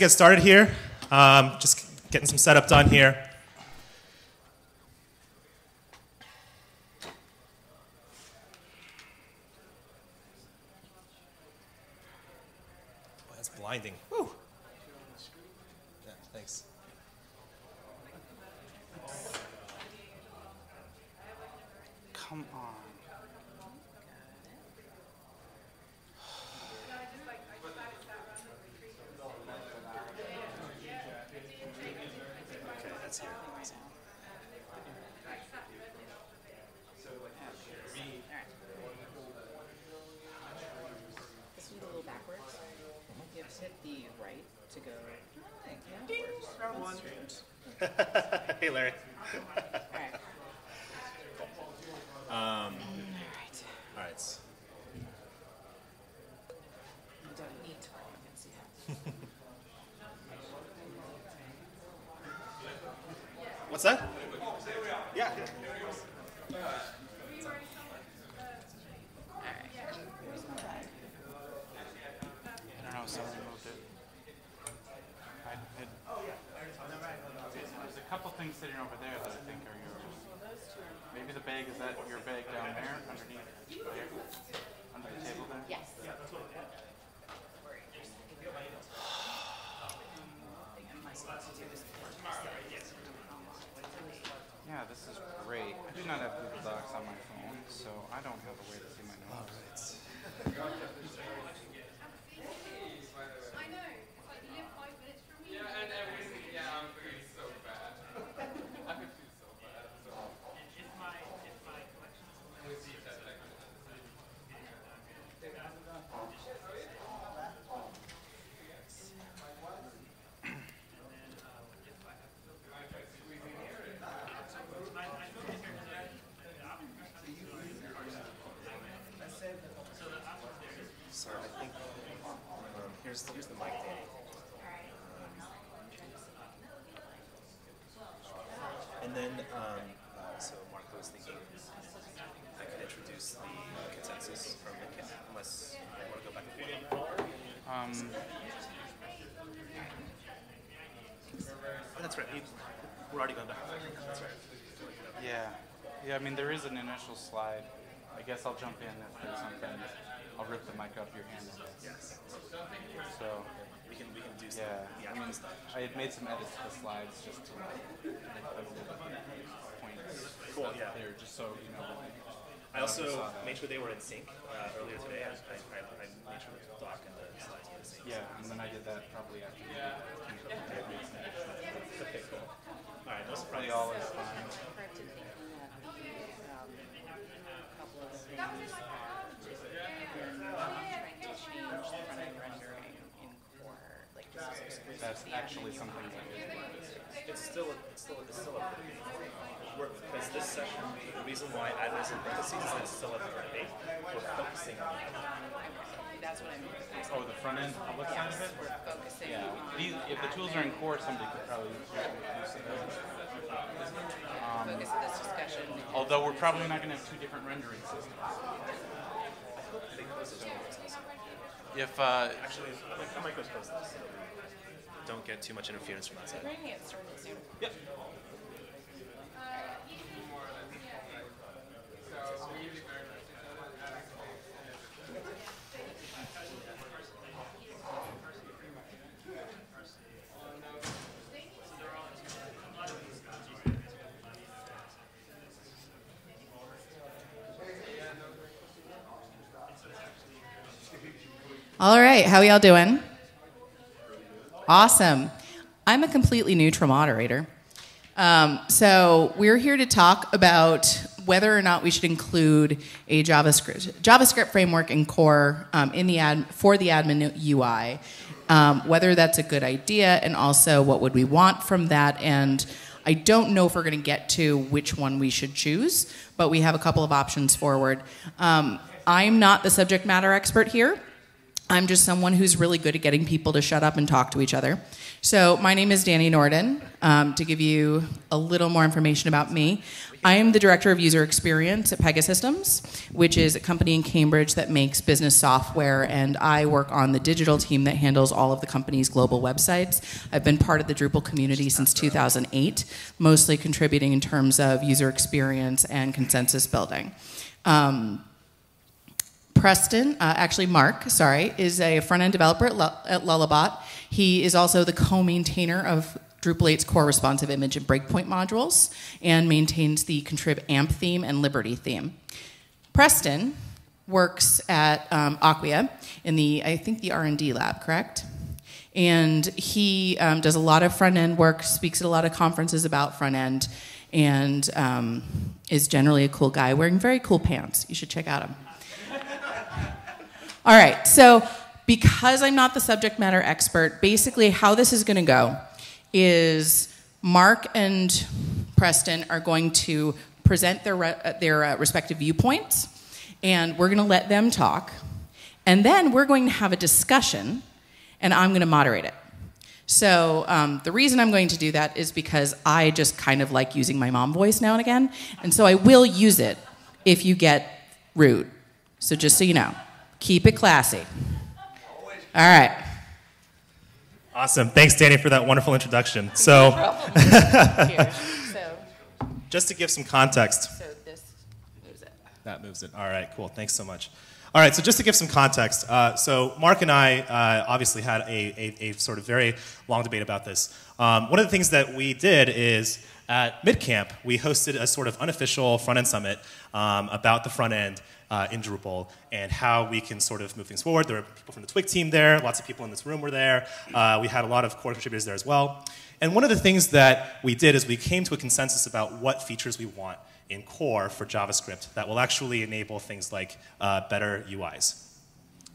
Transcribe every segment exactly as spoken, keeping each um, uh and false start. Get started here. Um, just getting some setup done here. Oh, that's blinding. Woo. Yeah, thanks. Come on. Hey, Larry. um, all right. All right. I don't need to. I can see that. What's that? Yeah. All right. I don't know. Someone moved it. I had. Oh yeah. There's a couple things sitting over there that I think are yours. Maybe the bag is that your bag down there, underneath, there, under the table there. Yes. Yeah, this is great. I do not have Google Docs on my phone, so I don't have a way to see my notes. I know. It's like you live five minutes from me. Yeah, and everything. Yeah, I'm feeling so bad. I could feel so bad. So it's my it's my collection. Sorry, I think um, here's here's the mic, Danny. And then, um, uh, so Marco was thinking I could introduce the uh, consensus from MidCamp, unless I want to go back and forth. Um, oh, that's right. We're already going back. That's right. Yeah. Yeah, I mean, there is an initial slide. I guess I'll jump in if there's something. I'll rip the mic off your hand. Yes. So we can we can do some yeah. I mean, I had made some edits to the slides just to like points. Cool. Yeah. There, just so you know. I also made sure they were in sync uh, earlier today. I, I, I made sure the doc and the slides were in sync. Yeah, and then I did that probably after. Yeah. Okay. Cool. All right. No surprise. All is fine. That was in my That's actually something that it's still a, it's still a, it's still up there. Because this section, the reason why I was in parentheses is that it's still up there. We're focusing on it. That's what I mean. Oh, the front end public side of it? We're focusing. Yeah. These, if the tools are in core, somebody could probably use it. Um, Focus on this discussion. Although we're probably not going to have two different rendering systems. If uh, actually, I might go close this. Don't get too much interference from that side. Yep. All right, how y'all doing? Awesome. I'm a completely neutral moderator. Um, so we're here to talk about whether or not we should include a JavaScript JavaScript framework in core um, in the ad, for the admin U I, um, whether that's a good idea, and also what would we want from that. And I don't know if we're going to get to which one we should choose, but we have a couple of options forward. Um, I'm not the subject matter expert here. I'm just someone who's really good at getting people to shut up and talk to each other. So my name is Danny Norton. Um, to give you a little more information about me, I am the Director of User Experience at Pegasystems, which is a company in Cambridge that makes business software, and I work on the digital team that handles all of the company's global websites. I've been part of the Drupal community since two thousand eight, mostly contributing in terms of user experience and consensus building. Um, Preston, uh, actually Mark, sorry, is a front-end developer at, L at Lullabot. He is also the co-maintainer of Drupal eight's core responsive image and breakpoint modules and maintains the contrib A M P theme and Liberty theme. Preston works at um, Acquia in the, I think, the R and D lab, correct? And he um, does a lot of front-end work, speaks at a lot of conferences about front-end, and um, is generally a cool guy wearing very cool pants. You should check out him. All right, so because I'm not the subject matter expert, basically how this is going to go is Mark and Preston are going to present their, re their uh, respective viewpoints, and we're going to let them talk, and then we're going to have a discussion, and I'm going to moderate it. So um, the reason I'm going to do that is because I just kind of like using my mom voice now and again, and so I will use it if you get rude, so just so you know. Keep it classy. All right. Awesome. Thanks, Danny, for that wonderful introduction. So, here, so just to give some context. So this moves it. That moves it. All right, cool. Thanks so much. All right, so just to give some context. Uh, so Mark and I uh, obviously had a, a, a sort of very long debate about this. Um, one of the things that we did is at MidCamp, we hosted a sort of unofficial front-end summit um, about the front-end Uh, in Drupal and how we can sort of move things forward. There were people from the Twig team there, lots of people in this room were there. Uh, we had a lot of core contributors there as well. And one of the things that we did is we came to a consensus about what features we want in core for JavaScript that will actually enable things like uh, better U Is.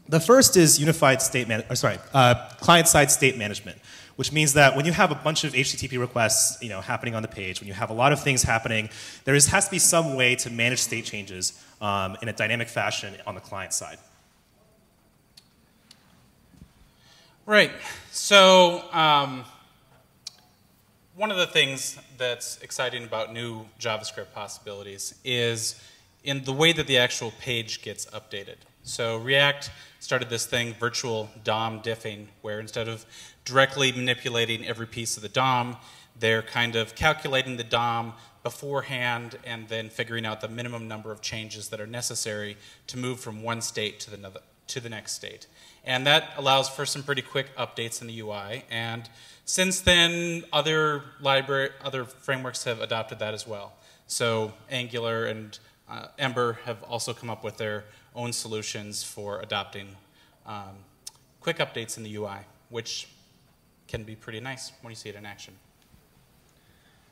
The first is unified state man- or sorry, uh, client-side state management, which means that when you have a bunch of H T T P requests, you know, happening on the page, when you have a lot of things happening, there is, has to be some way to manage state changes um, in a dynamic fashion on the client side. Right. So um, one of the things that's exciting about new JavaScript possibilities is in the way that the actual page gets updated. So React started this thing, virtual D O M diffing, where instead of directly manipulating every piece of the D O M, they're kind of calculating the D O M beforehand and then figuring out the minimum number of changes that are necessary to move from one state to the, another, to the next state. And that allows for some pretty quick updates in the U I. And since then, other, library, other frameworks have adopted that as well. So Angular and uh, Ember have also come up with their own solutions for adopting um, quick updates in the U I, which can be pretty nice when you see it in action.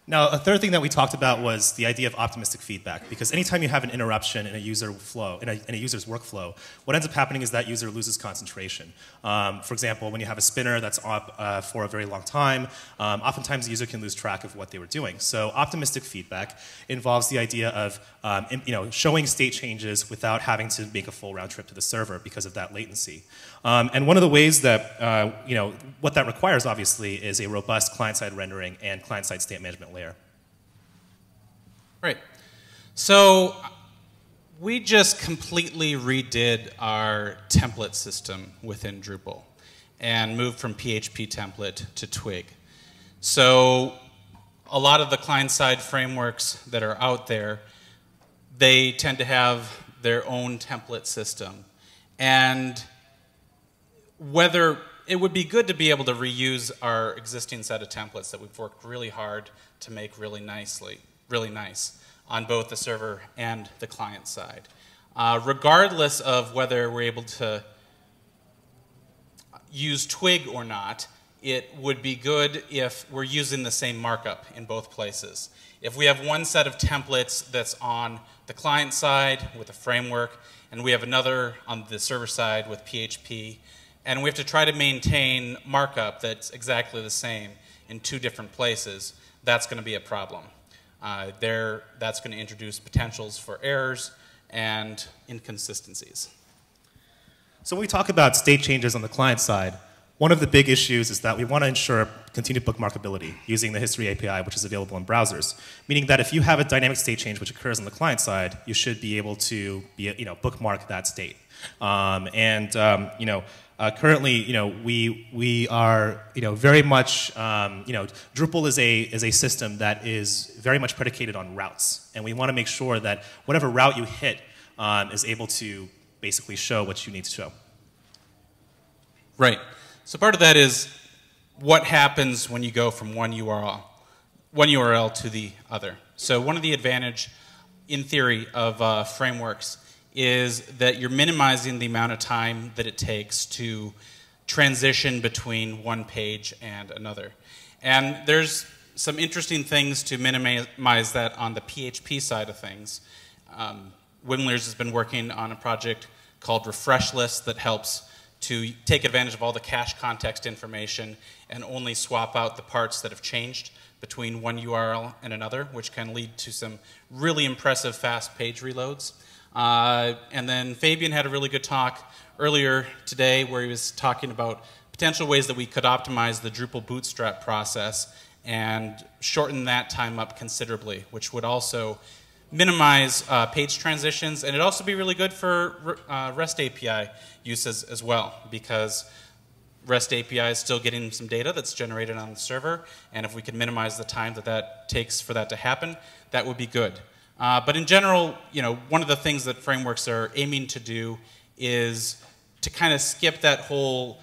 Now, a third thing that we talked about was the idea of optimistic feedback, because anytime you have an interruption in a user flow, in a, in a user's workflow, what ends up happening is that user loses concentration. Um, for example, when you have a spinner that's up uh, for a very long time, um, oftentimes the user can lose track of what they were doing. So optimistic feedback involves the idea of um, you know, showing state changes without having to make a full round trip to the server because of that latency. Um, and one of the ways that, uh, you know, what that requires, obviously, is a robust client-side rendering and client-side state management layer. Right. So we just completely redid our template system within Drupal and moved from P H P template to Twig. So a lot of the client-side frameworks that are out there, they tend to have their own template system. And whether it would be good to be able to reuse our existing set of templates that we've worked really hard to make really nicely, really nice on both the server and the client side. Uh, regardless of whether we're able to use Twig or not, it would be good if we're using the same markup in both places. If we have one set of templates that's on the client side with a framework, and we have another on the server side with P H P, and we have to try to maintain markup that's exactly the same in two different places, that's going to be a problem. Uh, there, that's going to introduce potentials for errors and inconsistencies. So when we talk about state changes on the client side, one of the big issues is that we want to ensure continued bookmarkability using the History A P I, which is available in browsers, meaning that if you have a dynamic state change which occurs on the client side, you should be able to be, you know, bookmark that state. Um, and um, you know, uh, currently, you know, we we are, you know, very much, um, you know, Drupal is a is a system that is very much predicated on routes, and we want to make sure that whatever route you hit um, is able to basically show what you need to show. Right. So part of that is what happens when you go from one U R L, one U R L to the other. So one of the advantage, in theory, of uh, frameworks is that you're minimizing the amount of time that it takes to transition between one page and another. And there's some interesting things to minimize that on the P H P side of things. Um, Wimlers has been working on a project called Refreshless that helps to take advantage of all the cache context information and only swap out the parts that have changed between one U R L and another, which can lead to some really impressive fast page reloads. Uh, and then Fabian had a really good talk earlier today where he was talking about potential ways that we could optimize the Drupal bootstrap process and shorten that time up considerably, which would also minimize uh, page transitions, and it'd also be really good for uh, REST A P I uses as well, because REST A P I is still getting some data that's generated on the server, and if we could minimize the time that that takes for that to happen, that would be good. Uh, but in general, you know, one of the things that frameworks are aiming to do is to kind of skip that whole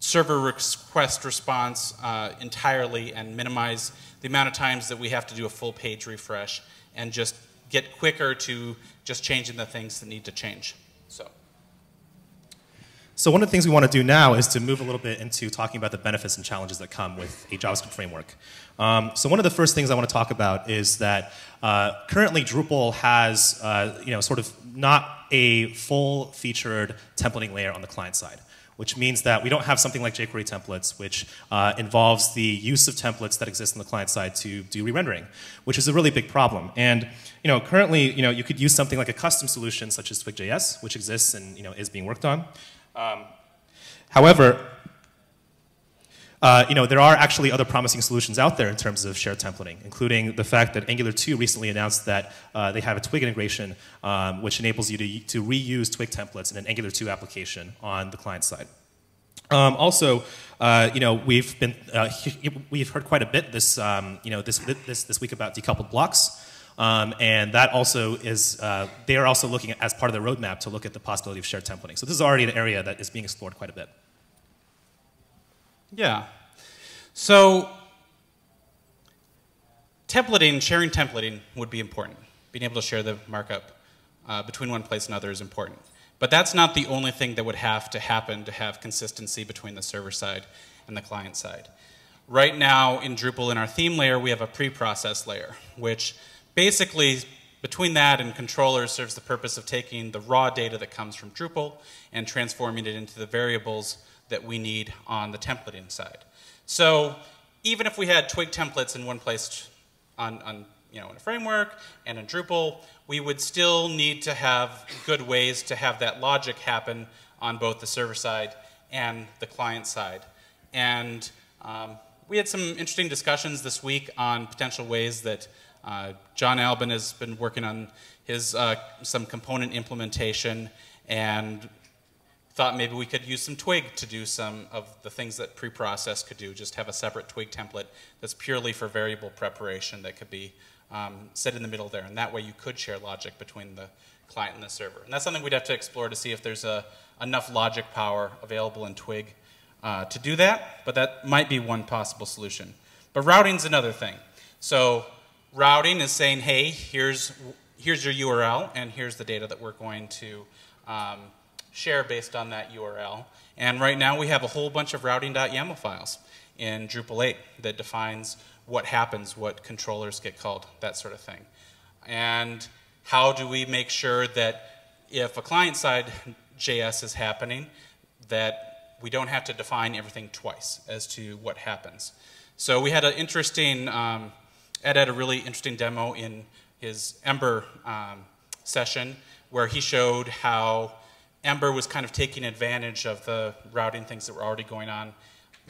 server request response uh, entirely and minimize the amount of times that we have to do a full page refresh and just get quicker to just changing the things that need to change. So. so one of the things we want to do now is to move a little bit into talking about the benefits and challenges that come with a JavaScript framework. Um, so one of the first things I want to talk about is that uh, currently Drupal has uh, you know, sort of not a full-featured templating layer on the client side, which means that we don't have something like jQuery templates, which uh, involves the use of templates that exist on the client side to do re-rendering, which is a really big problem. And you know, currently, you know, you could use something like a custom solution such as Twig.js, which exists and you know is being worked on. Um, however, uh, you know, there are actually other promising solutions out there in terms of shared templating, including the fact that Angular two recently announced that uh, they have a Twig integration, um, which enables you to, to reuse Twig templates in an Angular two application on the client side. Um, also, uh, you know, we've been uh, we've heard quite a bit this um, you know this this this week about decoupled blocks. Um, and that also is, uh, they are also looking at, as part of the roadmap to look at the possibility of shared templating. So this is already an area that is being explored quite a bit. Yeah. So templating, sharing templating would be important. Being able to share the markup uh, between one place and another is important. But that's not the only thing that would have to happen to have consistency between the server side and the client side. Right now in Drupal, in our theme layer, we have a pre-process layer, which basically, between that and controllers serves the purpose of taking the raw data that comes from Drupal and transforming it into the variables that we need on the templating side. So even if we had Twig templates in one place on, on you know, in a framework and in Drupal, we would still need to have good ways to have that logic happen on both the server side and the client side. And um, we had some interesting discussions this week on potential ways that Uh, John Albin has been working on his uh, some component implementation and thought maybe we could use some Twig to do some of the things that preprocess could do, just have a separate Twig template that's purely for variable preparation that could be um, set in the middle there. And that way you could share logic between the client and the server. And that's something we'd have to explore to see if there's a, enough logic power available in Twig uh, to do that, but that might be one possible solution. But routing's another thing. So routing is saying, hey, here's, here's your U R L, and here's the data that we're going to um, share based on that U R L. And right now we have a whole bunch of routing.yaml files in Drupal eight that defines what happens, what controllers get called, that sort of thing. And how do we make sure that if a client-side J S is happening, that we don't have to define everything twice as to what happens? So we had an interesting... Um, Ed had a really interesting demo in his Ember um, session where he showed how Ember was kind of taking advantage of the routing things that were already going on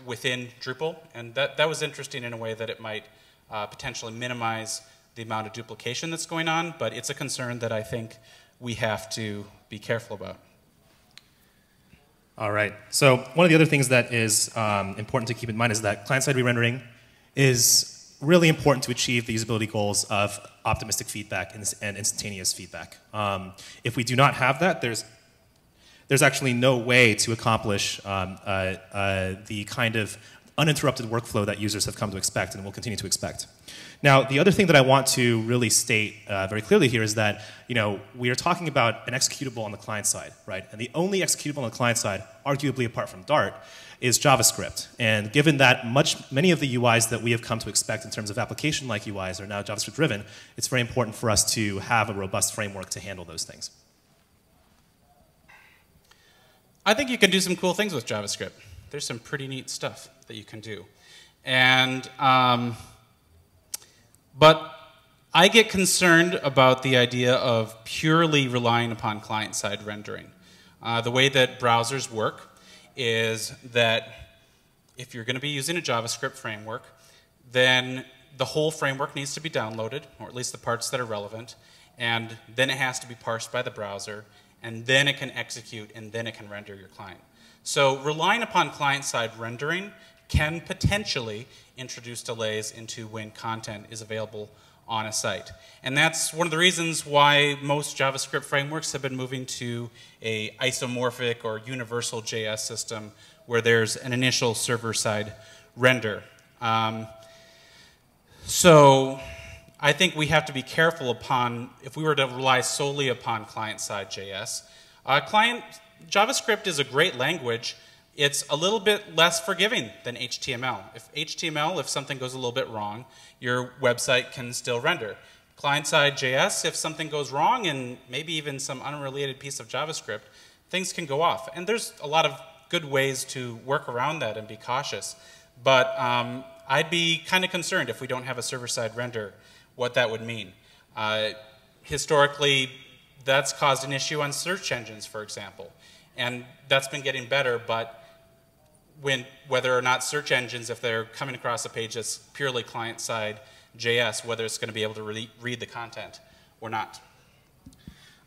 within Drupal, and that, that was interesting in a way that it might uh, potentially minimize the amount of duplication that's going on, but it's a concern that I think we have to be careful about. All right, so one of the other things that is um, important to keep in mind is that client-side re-rendering is really important to achieve the usability goals of optimistic feedback and, and instantaneous feedback. Um, if we do not have that, there's, there's actually no way to accomplish um, uh, uh, the kind of uninterrupted workflow that users have come to expect and will continue to expect. Now, the other thing that I want to really state uh, very clearly here is that, you know, we are talking about an executable on the client side, right? And the only executable on the client side, arguably apart from Dart, is JavaScript. And given that much, many of the U Is that we have come to expect in terms of application-like U Is are now JavaScript-driven, it's very important for us to have a robust framework to handle those things. I think you can do some cool things with JavaScript. There's some pretty neat stuff that you can do. And, um, but I get concerned about the idea of purely relying upon client-side rendering. Uh, the way that browsers work is that if you're going to be using a JavaScript framework, then the whole framework needs to be downloaded, or at least the parts that are relevant, and then it has to be parsed by the browser, and then it can execute, and then it can render your client. So relying upon client-side rendering can potentially introduce delays into when content is available on a site. And that's one of the reasons why most JavaScript frameworks have been moving to a isomorphic or universal J S system where there's an initial server-side render. Um, so I think we have to be careful upon, if we were to rely solely upon client-side J S. Uh, client JavaScript is a great language. It's a little bit less forgiving than H T M L. If H T M L, if something goes a little bit wrong, your website can still render. Client-side J S, if something goes wrong, and maybe even some unrelated piece of JavaScript, things can go off. And there's a lot of good ways to work around that and be cautious. But um, I'd be kind of concerned if we don't have a server-side render, what that would mean. Uh, historically, that's caused an issue on search engines, for example. And that's been getting better, but when, whether or not search engines, if they're coming across a page that's purely client-side J S, whether it's going to be able to re read the content or not.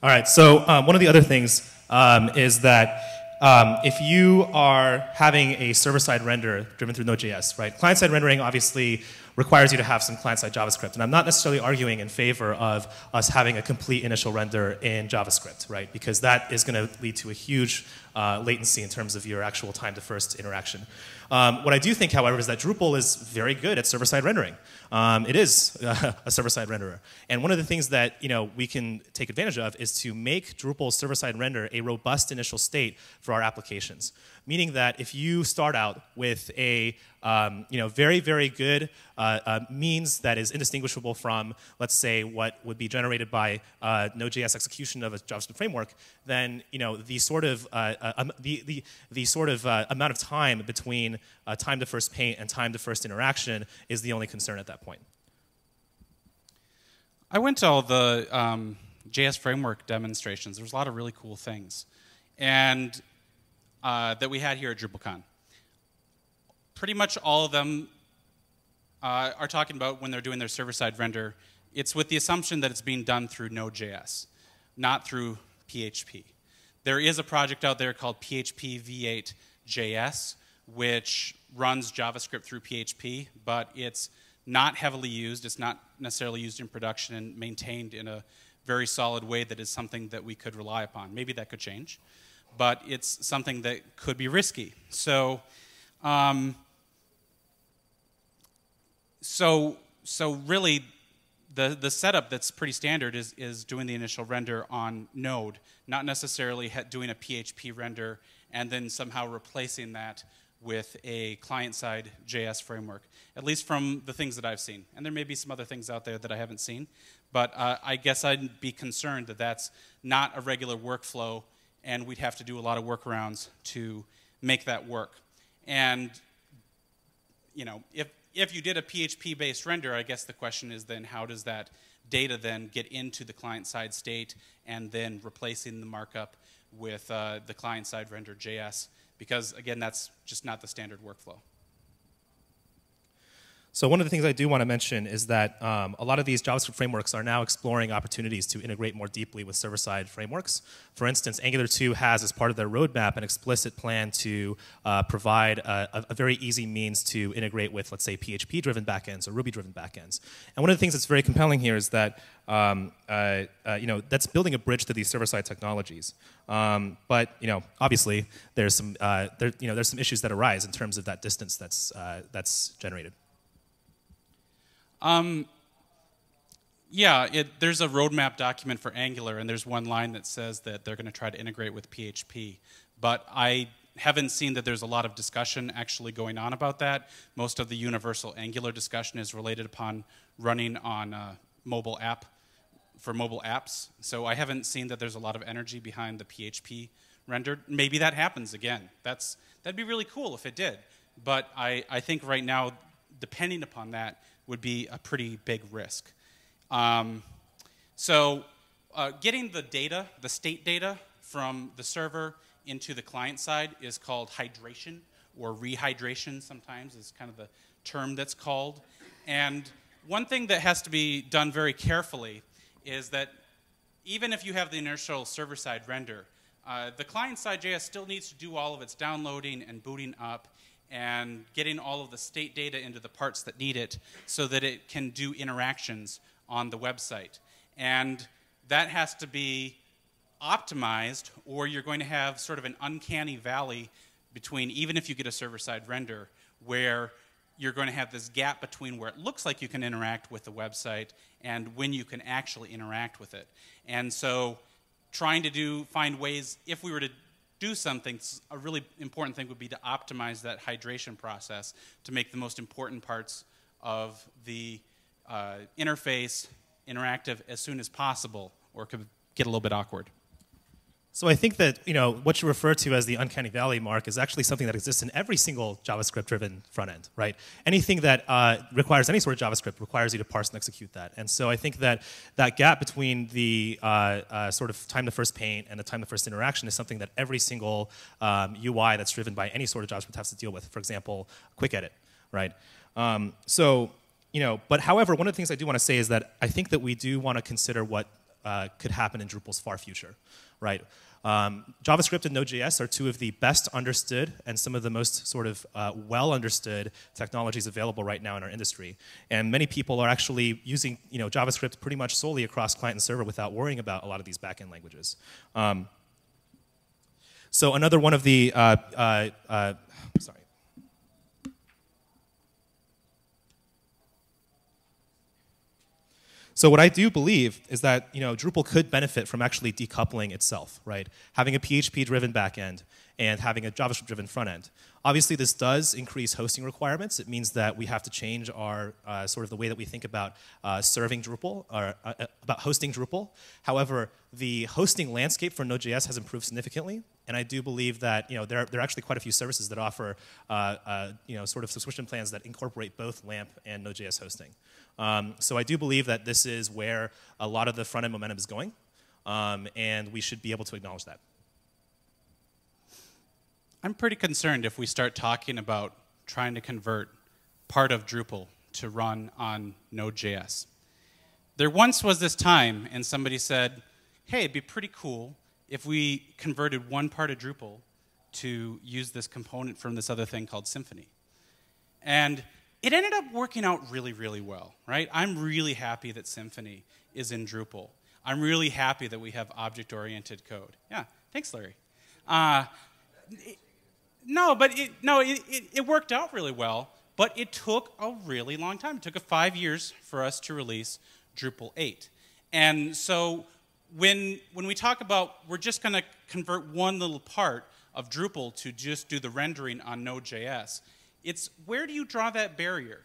All right, so um, one of the other things um, is that um, if you are having a server-side render driven through Node.js, right? Client-side rendering, obviously, requires you to have some client-side JavaScript. And I'm not necessarily arguing in favor of us having a complete initial render in JavaScript, right? Because that is going to lead to a huge uh, latency in terms of your actual time to first interaction. Um, what I do think, however, is that Drupal is very good at server-side rendering. Um, it is uh, a server-side renderer. And one of the things that, you know, we can take advantage of is to make Drupal's server-side render a robust initial state for our applications. Meaning that if you start out with a um, you know, very, very good uh, uh, means that is indistinguishable from, let's say, what would be generated by uh, Node.js execution of a JavaScript framework, then you know, the sort of, uh, uh, the, the, the sort of uh, amount of time between uh, time to first paint and time to first interaction is the only concern at that point. I went to all the um, J S framework demonstrations. There's a lot of really cool things. And Uh, that we had here at DrupalCon. Pretty much all of them uh, are talking about when they're doing their server-side render, it's with the assumption that it's being done through Node.js, not through P H P. There is a project out there called P H P V eight dot J S, which runs JavaScript through P H P, but it's not heavily used. It's not necessarily used in production and maintained in a very solid way that is something that we could rely upon. Maybe that could change, but it's something that could be risky. So, um, so, so really, the, the setup that's pretty standard is, is doing the initial render on Node, not necessarily doing a P H P render and then somehow replacing that with a client-side J S framework, at least from the things that I've seen. And there may be some other things out there that I haven't seen, but uh, I guess I'd be concerned that that's not a regular workflow and we'd have to do a lot of workarounds to make that work. And, you know, if, if you did a P H P-based render, I guess the question is then how does that data then get into the client-side state and then replacing the markup with uh, the client-side rendered J S, because again, that's just not the standard workflow. So one of the things I do want to mention is that um, a lot of these JavaScript frameworks are now exploring opportunities to integrate more deeply with server-side frameworks. For instance, Angular two has, as part of their roadmap, an explicit plan to uh, provide a, a very easy means to integrate with, let's say, P H P-driven backends or Ruby-driven backends. And one of the things that's very compelling here is that Um, uh, uh, you know, that's building a bridge to these server-side technologies. Um, but you know, obviously, there's some uh, there, you know there's some issues that arise in terms of that distance that's uh, that's generated. Um, yeah, it, there's a roadmap document for Angular, and there's one line that says that they're going to try to integrate with P H P. But I haven't seen that there's a lot of discussion actually going on about that. Most of the universal Angular discussion is related upon running on uh, mobile app. for mobile apps. So I haven't seen that there's a lot of energy behind the P H P rendered. Maybe that happens again. That's, that'd be really cool if it did. But I, I think right now, depending upon that, would be a pretty big risk. Um, so uh, getting the data, the state data, from the server into the client side is called hydration, or rehydration sometimes is kind of the term that's called. And one thing that has to be done very carefully is that even if you have the inertial server-side render, uh, the client-side J S still needs to do all of its downloading and booting up and getting all of the state data into the parts that need it so that it can do interactions on the website. And that has to be optimized, or you're going to have sort of an uncanny valley between, even if you get a server-side render, where you're going to have this gap between where it looks like you can interact with the website and when you can actually interact with it. And so trying to do, find ways, if we were to do something, a really important thing would be to optimize that hydration process to make the most important parts of the uh, interface interactive as soon as possible, or it could get a little bit awkward. So I think that, you know, what you refer to as the uncanny valley, Mark, is actually something that exists in every single JavaScript-driven front end, right? Anything that uh, requires any sort of JavaScript requires you to parse and execute that. And so I think that that gap between the uh, uh, sort of time to first paint and the time to first interaction is something that every single um, U I that's driven by any sort of JavaScript has to deal with. For example, quick edit, right? Um, so, you know, but however, one of the things I do want to say is that I think that we do want to consider what Uh, could happen in Drupal's far future, right? Um, JavaScript and Node.js are two of the best understood and some of the most sort of uh, well understood technologies available right now in our industry. And many people are actually using, you know, JavaScript pretty much solely across client and server without worrying about a lot of these backend languages. Um, so another one of the, uh, uh, uh, sorry. So what I do believe is that, you know, Drupal could benefit from actually decoupling itself, right? Having a P H P-driven backend and having a JavaScript-driven front end. Obviously, this does increase hosting requirements. It means that we have to change our uh, sort of the way that we think about uh, serving Drupal, or uh, about hosting Drupal. However, the hosting landscape for Node.js has improved significantly, and I do believe that, you know, there are, there are actually quite a few services that offer uh, uh, you know, sort of subscription plans that incorporate both LAMP and Node.js hosting. Um, so I do believe that this is where a lot of the front-end momentum is going, um, and we should be able to acknowledge that. I'm pretty concerned if we start talking about trying to convert part of Drupal to run on Node.js. There once was this time, and somebody said, hey, it'd be pretty cool if we converted one part of Drupal to use this component from this other thing called Symfony. And it ended up working out really, really well, right? I'm really happy that Symfony is in Drupal. I'm really happy that we have object-oriented code. Yeah, thanks, Larry. Uh, it, no, but it, no, it, it, it worked out really well, but it took a really long time. It took five years for us to release Drupal eight. And so when, when we talk about we're just going to convert one little part of Drupal to just do the rendering on Node.js, it's where do you draw that barrier?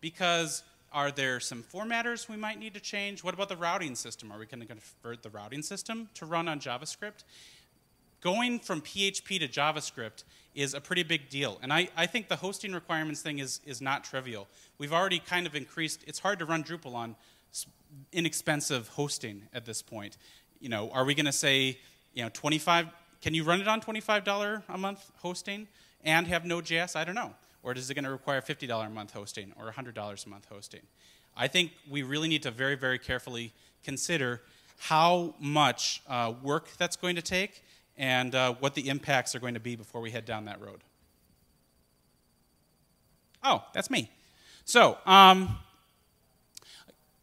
Because are there some formatters we might need to change? What about the routing system? Are we going to convert the routing system to run on JavaScript? Going from P H P to JavaScript is a pretty big deal. And I, I think the hosting requirements thing is, is not trivial. We've already kind of increased, it's hard to run Drupal on inexpensive hosting at this point. You know, are we going to say, you know, 25, Can you run it on twenty-five dollars a month hosting and have Node.js? I don't know. Or is it going to require fifty dollars a month hosting or one hundred dollars a month hosting? I think we really need to very, very carefully consider how much uh, work that's going to take and uh, what the impacts are going to be before we head down that road. Oh, that's me. So, um,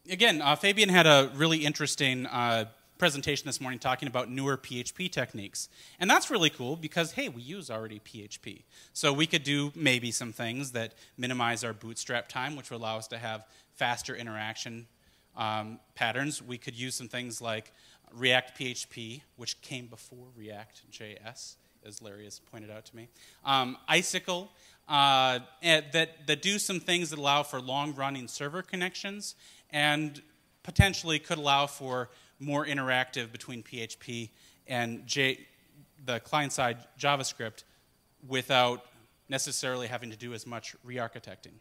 again, uh, Fabian had a really interesting uh, presentation this morning talking about newer P H P techniques. And that's really cool because, hey, we use already P H P. So we could do maybe some things that minimize our bootstrap time, which will allow us to have faster interaction um, patterns. We could use some things like React P H P, which came before React J S, as Larry has pointed out to me. Um, Icicle. Uh, that, that do some things that allow for long-running server connections and potentially could allow for more interactive between P H P and J, the client-side JavaScript without necessarily having to do as much re-architecting.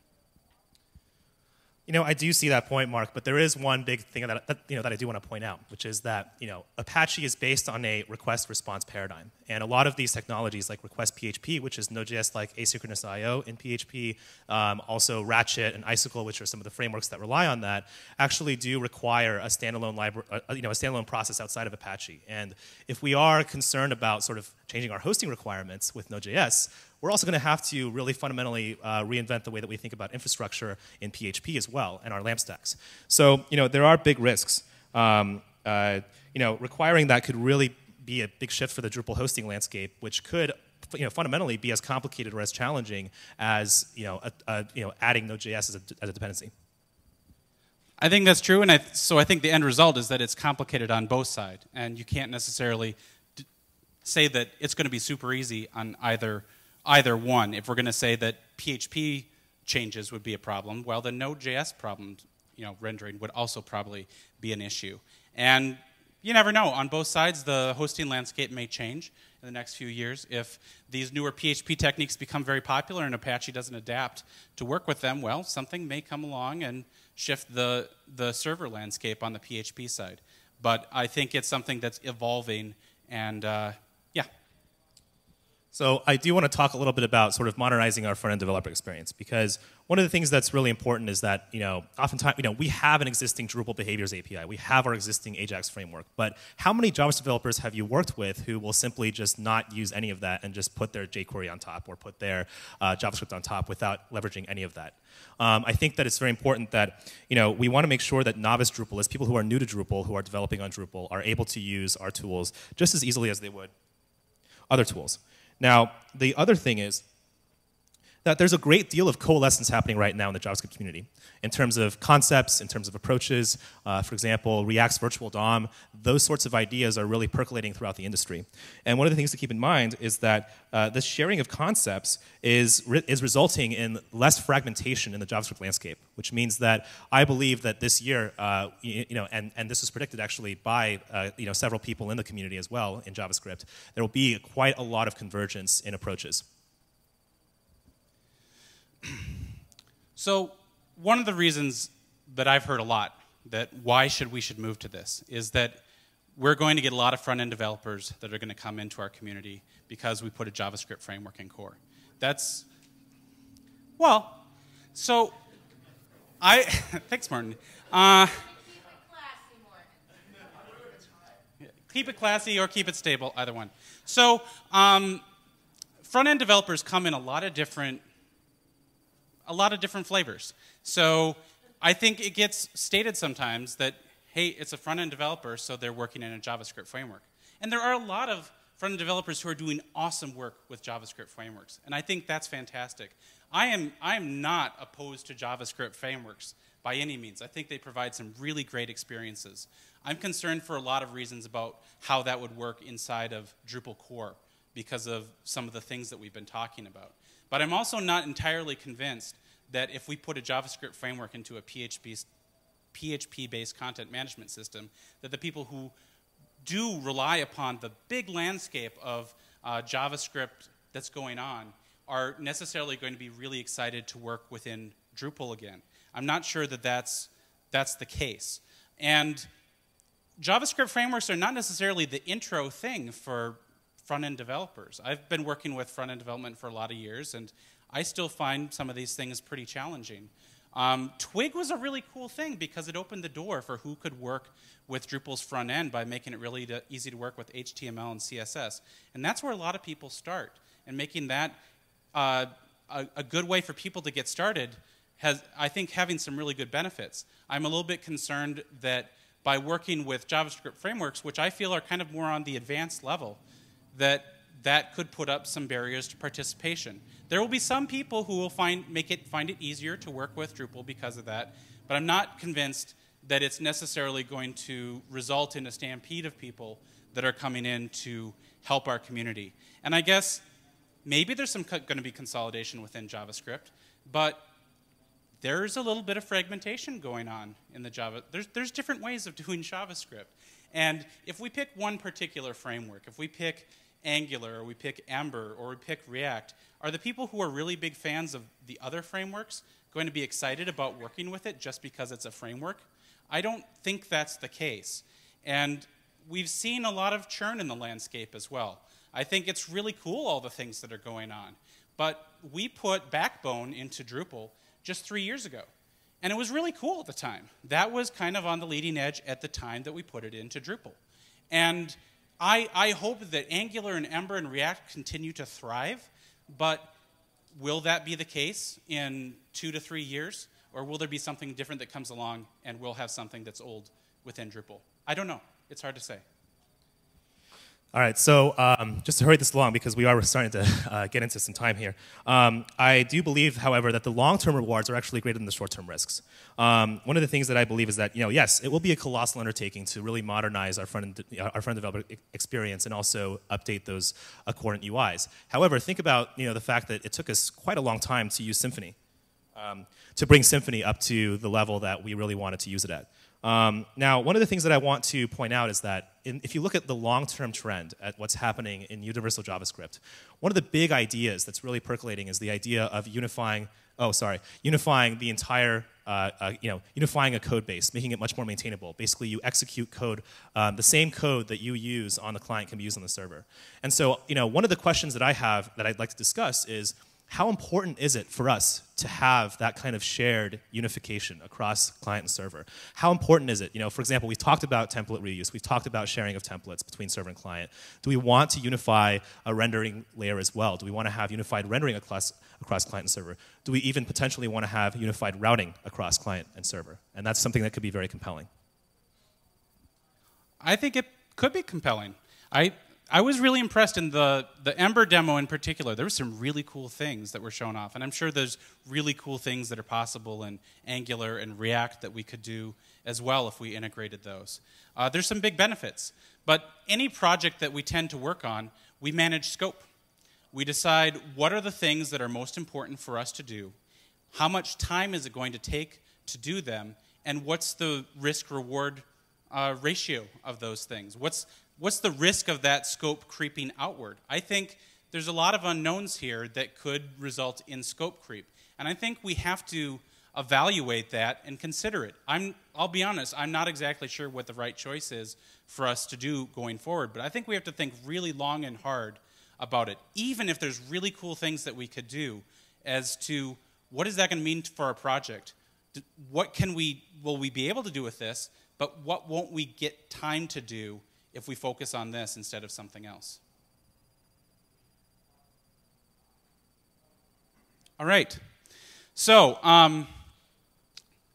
You know, I do see that point, Mark, but there is one big thing that, that, you know, that I do want to point out, which is that, you know, Apache is based on a request-response paradigm. And a lot of these technologies, like Request P H P, which is Node.js-like asynchronous I O in P H P, um, also Ratchet and Icicle, which are some of the frameworks that rely on that, actually do require a standalone library, uh, you know, a standalone process outside of Apache. And if we are concerned about sort of changing our hosting requirements with Node.js, we're also going to have to really fundamentally uh, reinvent the way that we think about infrastructure in P H P as well, and our LAMP stacks. So, you know, there are big risks. Um, uh, you know, requiring that could really be a big shift for the Drupal hosting landscape, which could, you know, fundamentally be as complicated or as challenging as, you know, a, a, you know, adding Node.js as a, as a dependency. I think that's true, and I th so I think the end result is that it's complicated on both sides, and you can't necessarily d say that it's going to be super easy on either. Either one. If we're going to say that P H P changes would be a problem, well, the Node.js problem, you know, rendering would also probably be an issue. And you never know. On both sides, the hosting landscape may change in the next few years. If these newer P H P techniques become very popular and Apache doesn't adapt to work with them, well, something may come along and shift the, the server landscape on the P H P side. But I think it's something that's evolving and, uh, yeah. So I do want to talk a little bit about sort of modernizing our front-end developer experience, because one of the things that's really important is that, you know, oftentimes, you know, we have an existing Drupal behaviors A P I. We have our existing Ajax framework. But how many JavaScript developers have you worked with who will simply just not use any of that and just put their jQuery on top or put their uh, JavaScript on top without leveraging any of that? Um, I think that it's very important that, you know, we want to make sure that novice Drupalists, people who are new to Drupal, who are developing on Drupal, are able to use our tools just as easily as they would other tools. Now, the other thing is that there's a great deal of coalescence happening right now in the JavaScript community in terms of concepts, in terms of approaches. Uh, for example, React's virtual D O M, those sorts of ideas are really percolating throughout the industry. And one of the things to keep in mind is that uh, the sharing of concepts is, re is resulting in less fragmentation in the JavaScript landscape, which means that I believe that this year, uh, you, you know, and, and this was predicted actually by uh, you know, several people in the community as well in JavaScript, there will be quite a lot of convergence in approaches. So one of the reasons that I've heard a lot that why should we should move to this is that we're going to get a lot of front-end developers that are going to come into our community because we put a JavaScript framework in core. That's, well, so I, thanks, Martin. Uh, keep it classy or keep it stable, either one. So um, front-end developers come in a lot of different a lot of different flavors. So I think it gets stated sometimes that, hey, it's a front-end developer, so they're working in a JavaScript framework. And there are a lot of front-end developers who are doing awesome work with JavaScript frameworks, and I think that's fantastic. I am, I am not opposed to JavaScript frameworks by any means. I think they provide some really great experiences. I'm concerned for a lot of reasons about how that would work inside of Drupal core because of some of the things that we've been talking about. But I'm also not entirely convinced that if we put a JavaScript framework into a P H P, P H P-based content management system, that the people who do rely upon the big landscape of uh, JavaScript that's going on are necessarily going to be really excited to work within Drupal again. I'm not sure that that's, that's the case. And JavaScript frameworks are not necessarily the intro thing for front-end developers. I've been working with front-end development for a lot of years, and I still find some of these things pretty challenging. Um, Twig was a really cool thing because it opened the door for who could work with Drupal's front end by making it really to, easy to work with H T M L and C S S. And that's where a lot of people start. And making that uh, a, a good way for people to get started has, I think, having some really good benefits. I'm a little bit concerned that by working with JavaScript frameworks, which I feel are kind of more on the advanced level, that that could put up some barriers to participation. There will be some people who will find, make it, find it easier to work with Drupal because of that, but I'm not convinced that it's necessarily going to result in a stampede of people that are coming in to help our community. And I guess maybe there's some going to be consolidation within JavaScript, but there's a little bit of fragmentation going on in the Java. There's, there's different ways of doing JavaScript. And if we pick one particular framework, if we pick Angular, or we pick Ember, or we pick React, are the people who are really big fans of the other frameworks going to be excited about working with it just because it's a framework? I don't think that's the case. And we've seen a lot of churn in the landscape as well. I think it's really cool, all the things that are going on. But we put Backbone into Drupal just three years ago. And it was really cool at the time. That was kind of on the leading edge at the time that we put it into Drupal. And I, I hope that Angular and Ember and React continue to thrive, but will that be the case in two to three years? Or will there be something different that comes along and we'll have something that's old within Drupal? I don't know. It's hard to say. All right, so um, just to hurry this along because we are starting to uh, get into some time here. Um, I do believe, however, that the long-term rewards are actually greater than the short-term risks. Um, one of the things that I believe is that, you know, yes, it will be a colossal undertaking to really modernize our front-end our front developer experience and also update those accordant U Is. However, think about, you know, the fact that it took us quite a long time to use Symfony, um, to bring Symfony up to the level that we really wanted to use it at. Um, now, one of the things that I want to point out is that in, if you look at the long-term trend at what's happening in universal JavaScript, one of the big ideas that's really percolating is the idea of unifying, oh, sorry, unifying the entire, uh, uh, you know, unifying a code base, making it much more maintainable. Basically, you execute code, um, the same code that you use on the client can be used on the server. And so, you know, one of the questions that I have that I'd like to discuss is, how important is it for us to have that kind of shared unification across client and server? How important is it? You know, for example, we've talked about template reuse. We've talked about sharing of templates between server and client. Do we want to unify a rendering layer as well? Do we want to have unified rendering across, across client and server? Do we even potentially want to have unified routing across client and server? And that's something that could be very compelling. I think it could be compelling. I. I was really impressed in the, the Ember demo in particular. There were some really cool things that were shown off. And I'm sure there's really cool things that are possible in Angular and React that we could do as well if we integrated those. Uh, there's some big benefits. But any project that we tend to work on, we manage scope. We decide what are the things that are most important for us to do, how much time is it going to take to do them, and what's the risk-reward uh, ratio of those things. What's What's the risk of that scope creeping outward? I think there's a lot of unknowns here that could result in scope creep. And I think we have to evaluate that and consider it. I'm, I'll be honest, I'm not exactly sure what the right choice is for us to do going forward. But I think we have to think really long and hard about it, even if there's really cool things that we could do as to what is that going to mean for our project? What can we, will we be able to do with this? But what won't we get time to do if we focus on this instead of something else? All right. So um,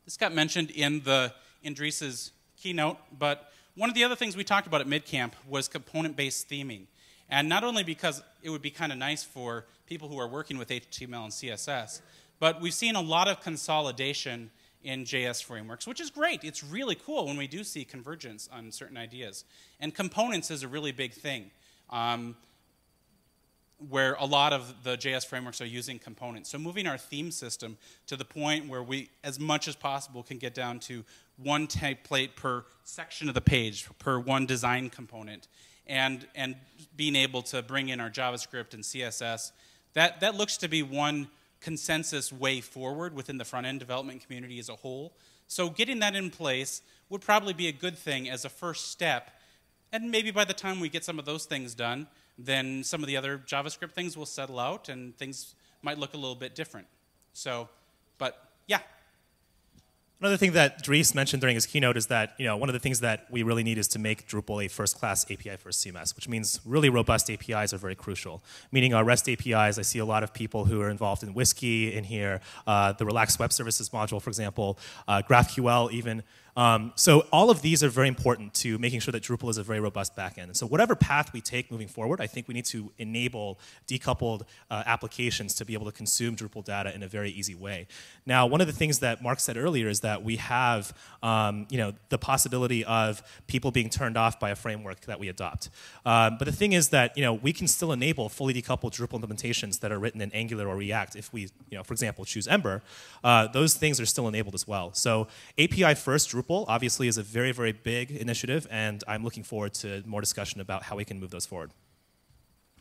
this got mentioned in the Indris's keynote, but one of the other things we talked about at MidCamp was component-based theming. And not only because it would be kind of nice for people who are working with H T M L and C S S, but we've seen a lot of consolidation in J S frameworks, which is great. It's really cool when we do see convergence on certain ideas. And components is a really big thing, um, where a lot of the J S frameworks are using components. So moving our theme system to the point where we, as much as possible, can get down to one template per section of the page, per one design component, and, and being able to bring in our JavaScript and C S S. That, that looks to be one consensus way forward within the front-end development community as a whole. So getting that in place would probably be a good thing as a first step. And maybe by the time we get some of those things done, then some of the other JavaScript things will settle out and things might look a little bit different. So, but yeah. Another thing that Dries mentioned during his keynote is that, you know, one of the things that we really need is to make Drupal a first-class A P I for C M S, which means really robust A P Is are very crucial. Meaning our REST A P Is, I see a lot of people who are involved in Whiskey in here, uh, the Relaxed Web Services module, for example, uh, GraphQL even. Um, so all of these are very important to making sure that Drupal is a very robust backend. And so whatever path we take moving forward, I think we need to enable decoupled uh, applications to be able to consume Drupal data in a very easy way. Now, one of the things that Mark said earlier is that we have, um, you know, the possibility of people being turned off by a framework that we adopt. Um, but the thing is that, you know, we can still enable fully decoupled Drupal implementations that are written in Angular or React if we, you know, for example, choose Ember. Uh, those things are still enabled as well. So A P I first Drupal obviously is a very, very big initiative, and I'm looking forward to more discussion about how we can move those forward.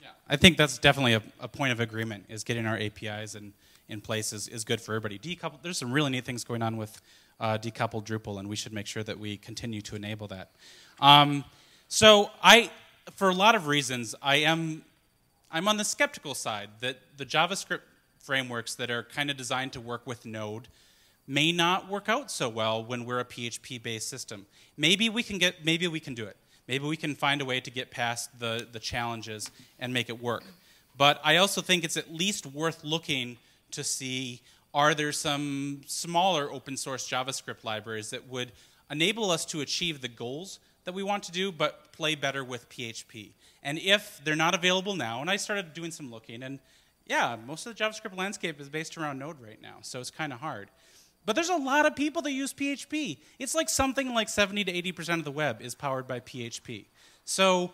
Yeah, I think that's definitely a, a point of agreement, is getting our A P Is in, in place is, is good for everybody. Decoupled, there's some really neat things going on with uh, decoupled Drupal, and we should make sure that we continue to enable that. Um, so I, for a lot of reasons, I am, I'm on the skeptical side that the JavaScript frameworks that are kind of designed to work with Node may not work out so well when we're a P H P-based system. Maybe we can get, maybe we can do it. Maybe we can find a way to get past the, the challenges and make it work. But I also think it's at least worth looking to see, are there some smaller open source JavaScript libraries that would enable us to achieve the goals that we want to do, but play better with P H P? And if they're not available now, and I started doing some looking, and yeah, most of the JavaScript landscape is based around Node right now, so it's kind of hard. But there's a lot of people that use P H P. It's like something like seventy to eighty percent of the web is powered by P H P. So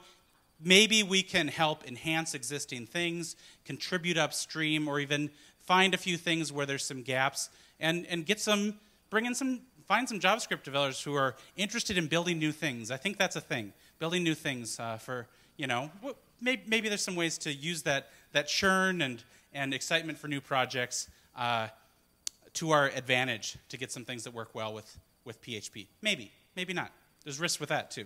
maybe we can help enhance existing things, contribute upstream, or even find a few things where there's some gaps, and, and get some, bring in some, find some JavaScript developers who are interested in building new things. I think that's a thing, building new things uh, for, you know, maybe, maybe there's some ways to use that, that churn and, and excitement for new projects uh, to our advantage to get some things that work well with, with P H P. Maybe, maybe not. There's risks with that too.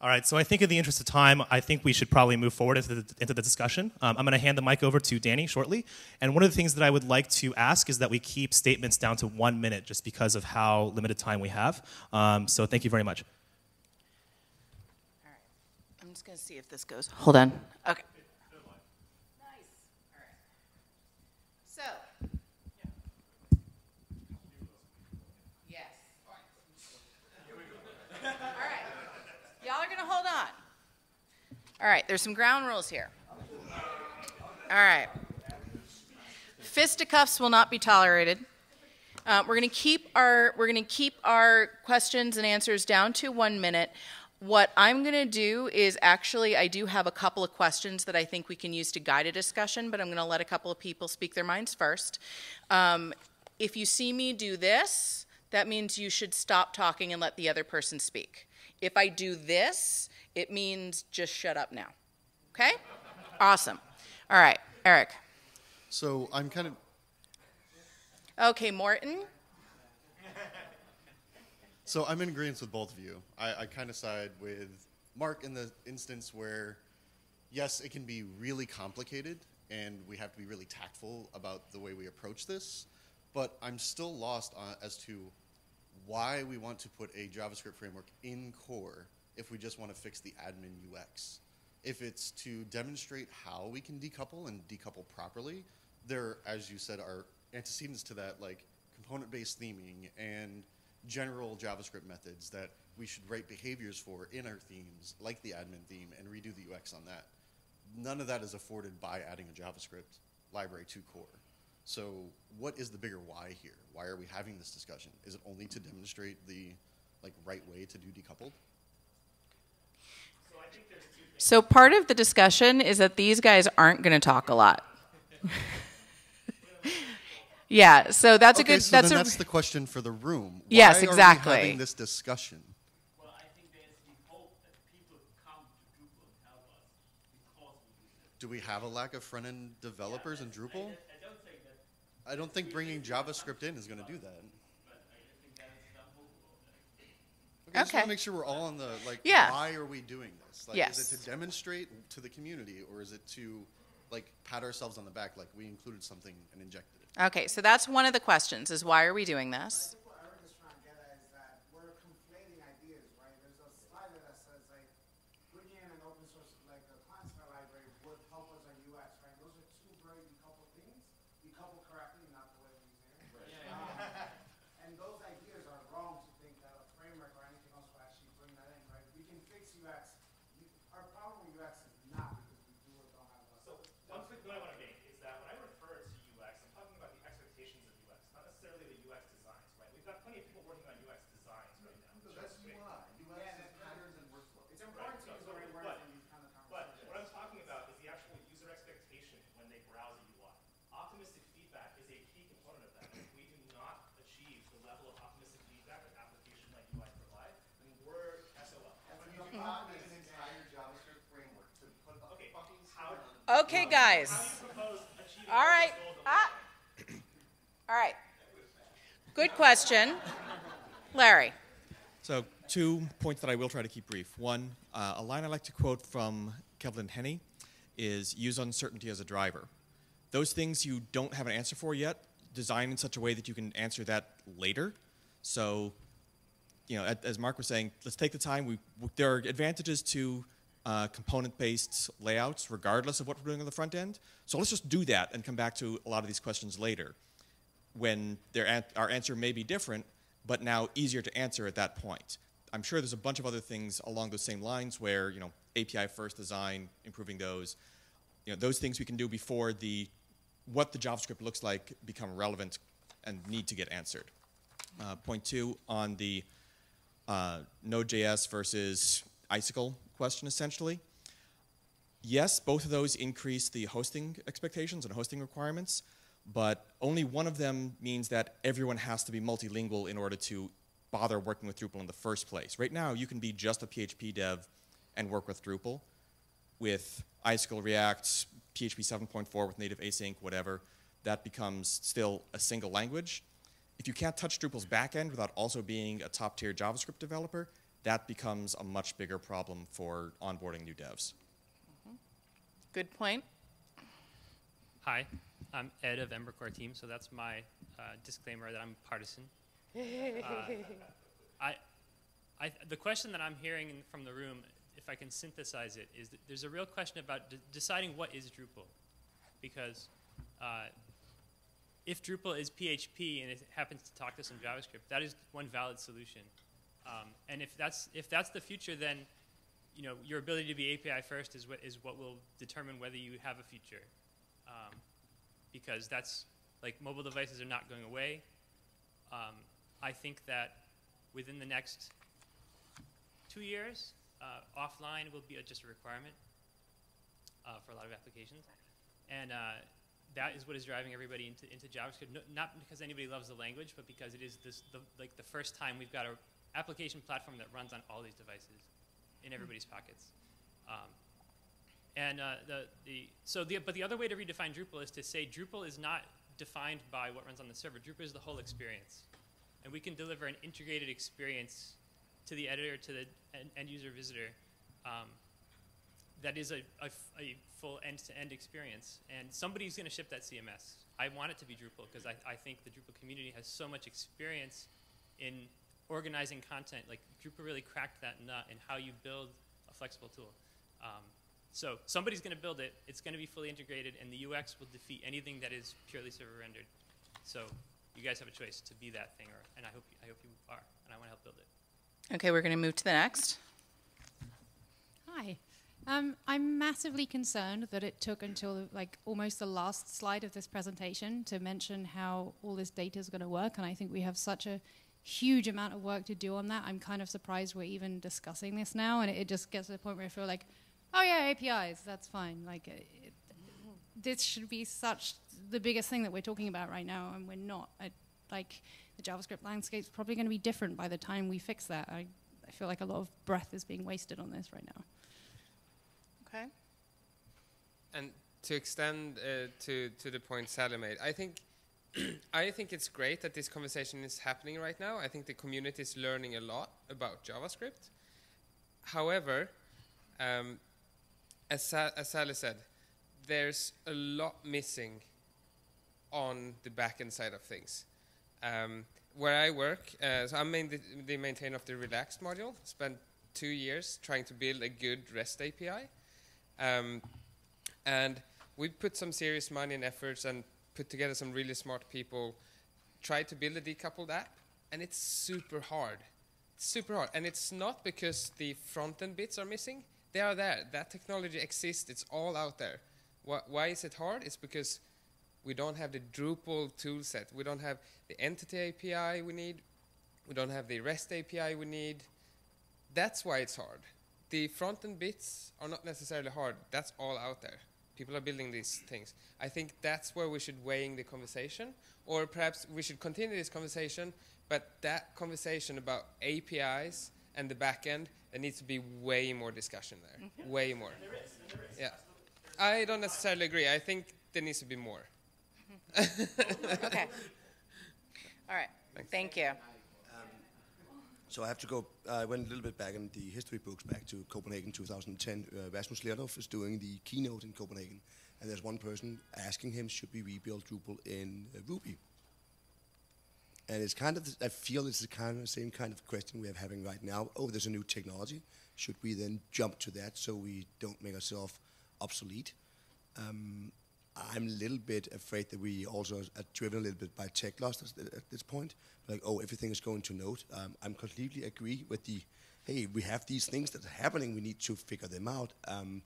All right, so I think in the interest of time, I think we should probably move forward into the, into the discussion. Um, I'm gonna hand the mic over to Danny shortly. And one of the things that I would like to ask is that we keep statements down to one minute just because of how limited time we have. Um, so thank you very much. All right, I'm just gonna see if this goes. Hold on, okay. All right, there's some ground rules here. All right. Fisticuffs will not be tolerated. Uh, we're going to keep our we're going to keep our questions and answers down to one minute. What I'm going to do is actually I do have a couple of questions that I think we can use to guide a discussion, but I'm going to let a couple of people speak their minds first. Um, if you see me do this, that means you should stop talking and let the other person speak. If I do this, it means just shut up now. Okay? Awesome. All right, Eric. So I'm kind of... Okay, Morton. So I'm in agreement with both of you. I, I kind of side with Mark in the instance where, yes, it can be really complicated, and we have to be really tactful about the way we approach this, but I'm still lost on, as to why we want to put a JavaScript framework in core if we just want to fix the admin U X. If it's to demonstrate how we can decouple and decouple properly, there, as you said, are antecedents to that, like component-based theming and general JavaScript methods that we should write behaviors for in our themes, like the admin theme, and redo the U X on that. None of that is afforded by adding a JavaScript library to core. So what is the bigger why here? Why are we having this discussion? Is it only to demonstrate the like right way to do decoupled? So, I think there's two things. So part of the discussion is that these guys aren't going to talk a lot. Yeah, so that's okay, a good... So that's, then a, that's the question for the room. Why yes, exactly. Are we having this discussion? Well, I think there's the hope that people come to Drupal and help us because we do. Do we have a lack of front-end developers yeah, in Drupal? I, I don't think bringing JavaScript in is going to do that. Okay. I just okay. want to make sure we're all on the, like, yeah. why are we doing this? Like, yes. Is it to demonstrate to the community, or is it to, like, pat ourselves on the back, like we included something and injected it? Okay, so that's one of the questions, is why are we doing this? I think what I was trying to get at is that we're conflating ideas, right? There's a slider that says, like, bringing in an open source, like, a client-side library would help us on U X, right? Those are two very decoupled things. Decoupled correctly, not the way we say it. Right. Yeah. Um, and those ideas are wrong to think that a framework or anything else will actually bring that in, right? We can fix U X. Our problem with U X is not because we do or don't have us. So one quick point I want to make is that when I refer to U X, I'm talking about the expectations of U X, not necessarily the U X designs, right? We've got plenty of people working on U X designs right now. No, that's U I. U X yeah, is patterns and workflow. It's important to use the right words in these kind of conversations. But what I'm talking about is the actual user expectation when they browse a U I. Optimistic feedback is a key component of that. If we do not achieve the level of optimistic feedback that an application like U I provides, then we're S O L. When you do not make an entire JavaScript framework to put a okay, fucking how Okay, you know, guys. How do you propose achieving all right. Ah. All right. Good question. Larry. So two points that I will try to keep brief. One, uh, a line I like to quote from Kevlin Henney is, use uncertainty as a driver. Those things you don't have an answer for yet, design in such a way that you can answer that later. So, you know, as Mark was saying, let's take the time. We, there are advantages to uh, component-based layouts regardless of what we're doing on the front end. So let's just do that and come back to a lot of these questions later when their, our answer may be different, but now easier to answer at that point. I'm sure there's a bunch of other things along those same lines where, you know, A P I-first design, improving those. You know, those things we can do before the what the JavaScript looks like become relevant and need to get answered. Uh, point two, on the uh, Node.js versus Icicle question, essentially. Yes, both of those increase the hosting expectations and hosting requirements, but only one of them means that everyone has to be multilingual in order to bother working with Drupal in the first place. Right now, you can be just a P H P dev and work with Drupal. With Icicle, React, P H P seven point four with native async, whatever, that becomes still a single language. If you can't touch Drupal's backend without also being a top-tier JavaScript developer, that becomes a much bigger problem for onboarding new devs. Mm-hmm. Good point. Hi, I'm Ed of Ember Core Team, so that's my uh, disclaimer that I'm partisan. uh, I, I, the question that I'm hearing in, from the room, if I can synthesize it, is that there's a real question about de deciding what is Drupal. Because uh, if Drupal is P H P and it happens to talk to some JavaScript, that is one valid solution. Um, and if that's, if that's the future, then you know, your ability to be A P I first is what, is what will determine whether you have a future. Um, because that's, like, mobile devices are not going away. Um, I think that within the next two years, Uh, offline will be a, just a requirement uh, for a lot of applications, and uh, that is what is driving everybody into into JavaScript. No, not because anybody loves the language, but because it is this the, like the first time we've got an application platform that runs on all these devices, in everybody's pockets. Um, and uh, the the so the but the other way to redefine Drupal is to say Drupal is not defined by what runs on the server. Drupal is the whole experience, and we can deliver an integrated experience to the editor, to the end user visitor, um, that is a, a, a full end-to-end experience. And somebody's going to ship that C M S. I want it to be Drupal because I, I think the Drupal community has so much experience in organizing content. Like, Drupal really cracked that nut in how you build a flexible tool. Um, so somebody's going to build it. It's going to be fully integrated, and the U X will defeat anything that is purely server-rendered. So you guys have a choice to be that thing, or, and I hope, you, I hope you are, and I want to help build it. Okay, we're going to move to the next. Hi. Um, I'm massively concerned that it took until like almost the last slide of this presentation to mention how all this data is going to work, and I think we have such a huge amount of work to do on that. I'm kind of surprised we're even discussing this now, and it, it just gets to the point where I feel like, oh yeah, A P Is, that's fine. Like, it, it, this should be such the biggest thing that we're talking about right now, and we're not. I, like. The JavaScript landscape's probably going to be different by the time we fix that. I, I feel like a lot of breath is being wasted on this right now. Okay. And to extend uh, to, to the point Sally made, I think I think it's great that this conversation is happening right now. I think the community is learning a lot about JavaScript. However, um, as, Sa as Sally said, there's a lot missing on the back-end side of things. Um, where I work, uh, so I'm main the, the maintainer of the Relaxed module, spent two years trying to build a good REST A P I. Um, and we put some serious money and efforts and put together some really smart people, tried to build a decoupled app, and it's super hard. It's super hard. And it's not because the front-end bits are missing. They are there. That technology exists. It's all out there. Why, why is it hard? It's because we don't have the Drupal tool set. We don't have the entity A P I we need. We don't have the REST A P I we need. That's why it's hard. The front-end bits are not necessarily hard. That's all out there. People are building these things. I think that's where we should weigh in the conversation, or perhaps we should continue this conversation, but that conversation about A P Is and the back end, there needs to be way more discussion there. Mm-hmm. Way more. And there is, and there is. Yeah. I don't necessarily agree. I think there needs to be more. Okay. All right. Thanks. Thank you. So I have to go, I uh, went a little bit back in the history books back to Copenhagen two thousand ten. Uh, Rasmus Lerdoff is doing the keynote in Copenhagen, and there's one person asking him, should we rebuild Drupal in uh, Ruby? And it's kind of, th I feel it's the kind of same kind of question we are having right now. Oh, there's a new technology. Should we then jump to that so we don't make ourselves obsolete? Um, I'm a little bit afraid that we also are driven a little bit by tech loss at this point. Like, oh, everything is going to Node. Um, I'm completely agree with the, hey, we have these things that are happening. We need to figure them out. Um,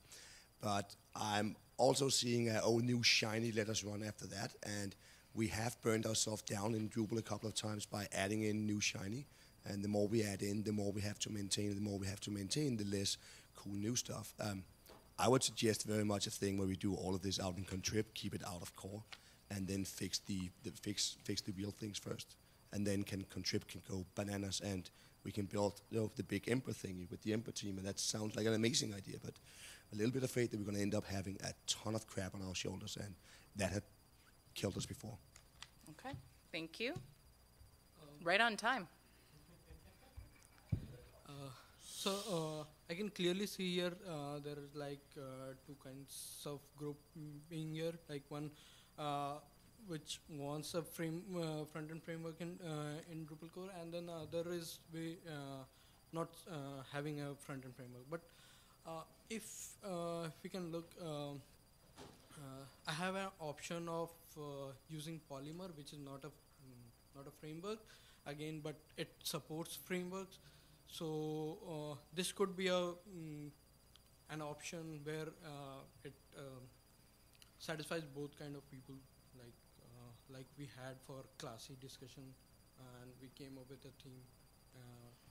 but I'm also seeing, uh, oh, new shiny, let us run after that. And we have burned ourselves down in Drupal a couple of times by adding in new shiny. And the more we add in, the more we have to maintain. The more we have to maintain, the less cool new stuff. Um, I would suggest very much a thing where we do all of this out in contrib, keep it out of core, and then fix the, the fix fix the real things first, and then can contrib can go bananas, and we can build, you know, the big Ember thing with the Ember team, and that sounds like an amazing idea. But a little bit afraid that we're going to end up having a ton of crap on our shoulders, and that had killed us before. Okay, thank you. Right on time. Uh, so. Uh I can clearly see here uh, there is like uh, two kinds of group being here, like one uh, which wants a frame, uh, front-end framework in, uh, in Drupal core, and then other is we, uh, not uh, having a front-end framework. But uh, if, uh, if we can look, uh, uh, I have an option of uh, using Polymer, which is not a, mm, not a framework, again, but it supports frameworks. So uh, this could be a mm, an option where uh, it uh, satisfies both kind of people, like uh, like we had for classy discussion, and we came up with a theme uh,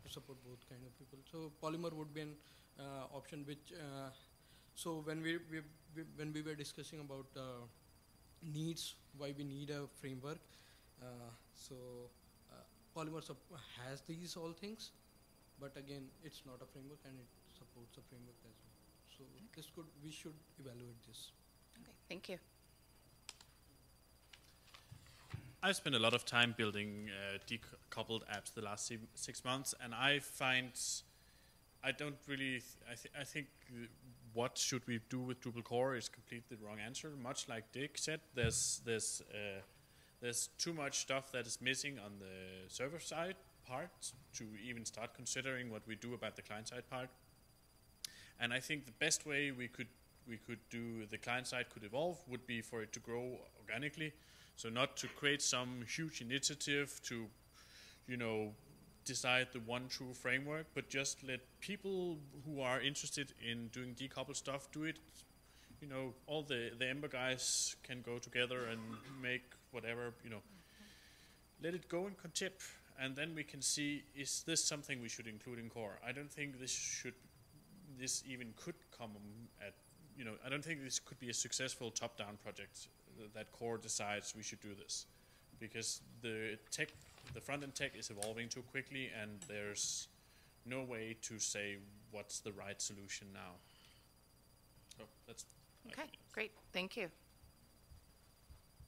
to support both kind of people. So Polymer would be an uh, option which. Uh, so when we, we, we when we were discussing about uh, needs, why we need a framework, uh, so uh, Polymer has these all things. But again, it's not a framework, and it supports a framework as well. So okay. This could, we should evaluate this. Okay, thank you. I've spent a lot of time building uh, decoupled apps the last six months, and I find I don't really. Th I, th I think what should we do with Drupal core is completely the wrong answer. Much like Dick said, there's there's uh, there's too much stuff that is missing on the server side. Part to even start considering what we do about the client-side part, and I think the best way we could we could do the client-side could evolve would be for it to grow organically, so not to create some huge initiative to, you know, decide the one true framework, but just let people who are interested in doing decoupled stuff do it. You know, all the the Ember guys can go together and make whatever, you know. Let it go in contip. And then we can see, is this something we should include in core? I don't think this should, this even could come at, you know, I don't think this could be a successful top-down project that core decides we should do this. Because the tech, the front-end tech is evolving too quickly, and there's no way to say what's the right solution now. So that's. Okay, great, thank you.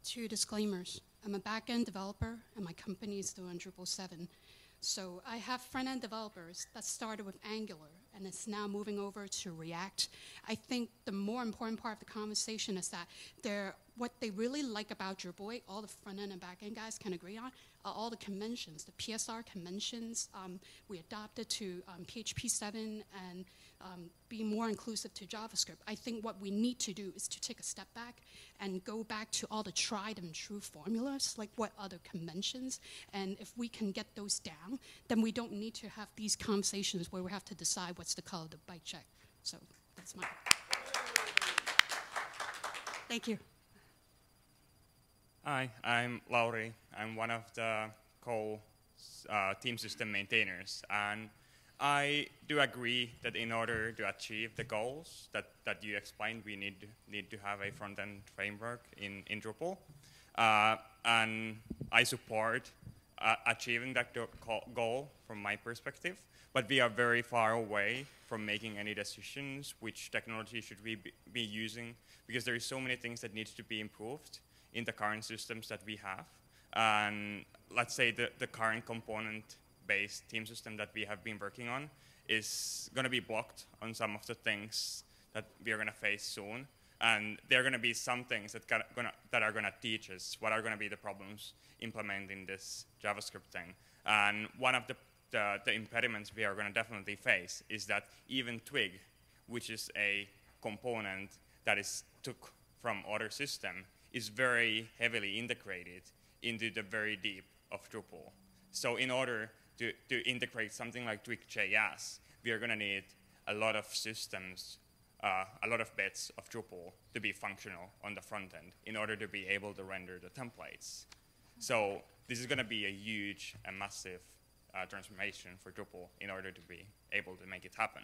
Two disclaimers. I'm a back-end developer, and my company is doing Drupal seven. So I have front-end developers that started with Angular, and it's now moving over to React. I think the more important part of the conversation is that they're, what they really like about Drupal, all the front-end and back-end guys can agree on, are all the conventions, the P S R conventions um, we adopted to um, P H P seven and um, be more inclusive to JavaScript. I think what we need to do is to take a step back and go back to all the tried and true formulas, like what other conventions, and if we can get those down, then we don't need to have these conversations where we have to decide what's the color of the bike check. So that's my... Thank you. Hi, I'm Lauri. I'm one of the co uh, team system maintainers, and I do agree that in order to achieve the goals that, that you explained, we need, need to have a front-end framework in, in Drupal. Uh, and I support uh, achieving that goal from my perspective, but we are very far away from making any decisions which technology should we be using, because there is so many things that needs to be improved in the current systems that we have. And let's say the, the current component-based team system that we have been working on is gonna be blocked on some of the things that we are gonna face soon. And there are gonna be some things that, gonna, that are gonna teach us what are gonna be the problems implementing this JavaScript thing. And one of the, the, the impediments we are gonna definitely face is that even Twig, which is a component that is took from other system, is very heavily integrated into the very deep of Drupal. So in order to, to integrate something like Twig.js, we are gonna need a lot of systems, uh, a lot of bits of Drupal to be functional on the front end in order to be able to render the templates. So this is gonna be a huge and massive uh, transformation for Drupal in order to be able to make it happen.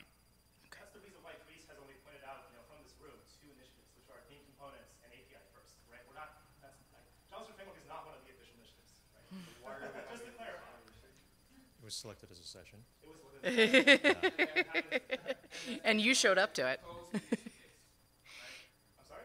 It was selected as a session. It was yeah. And you showed up to it. I'm sorry?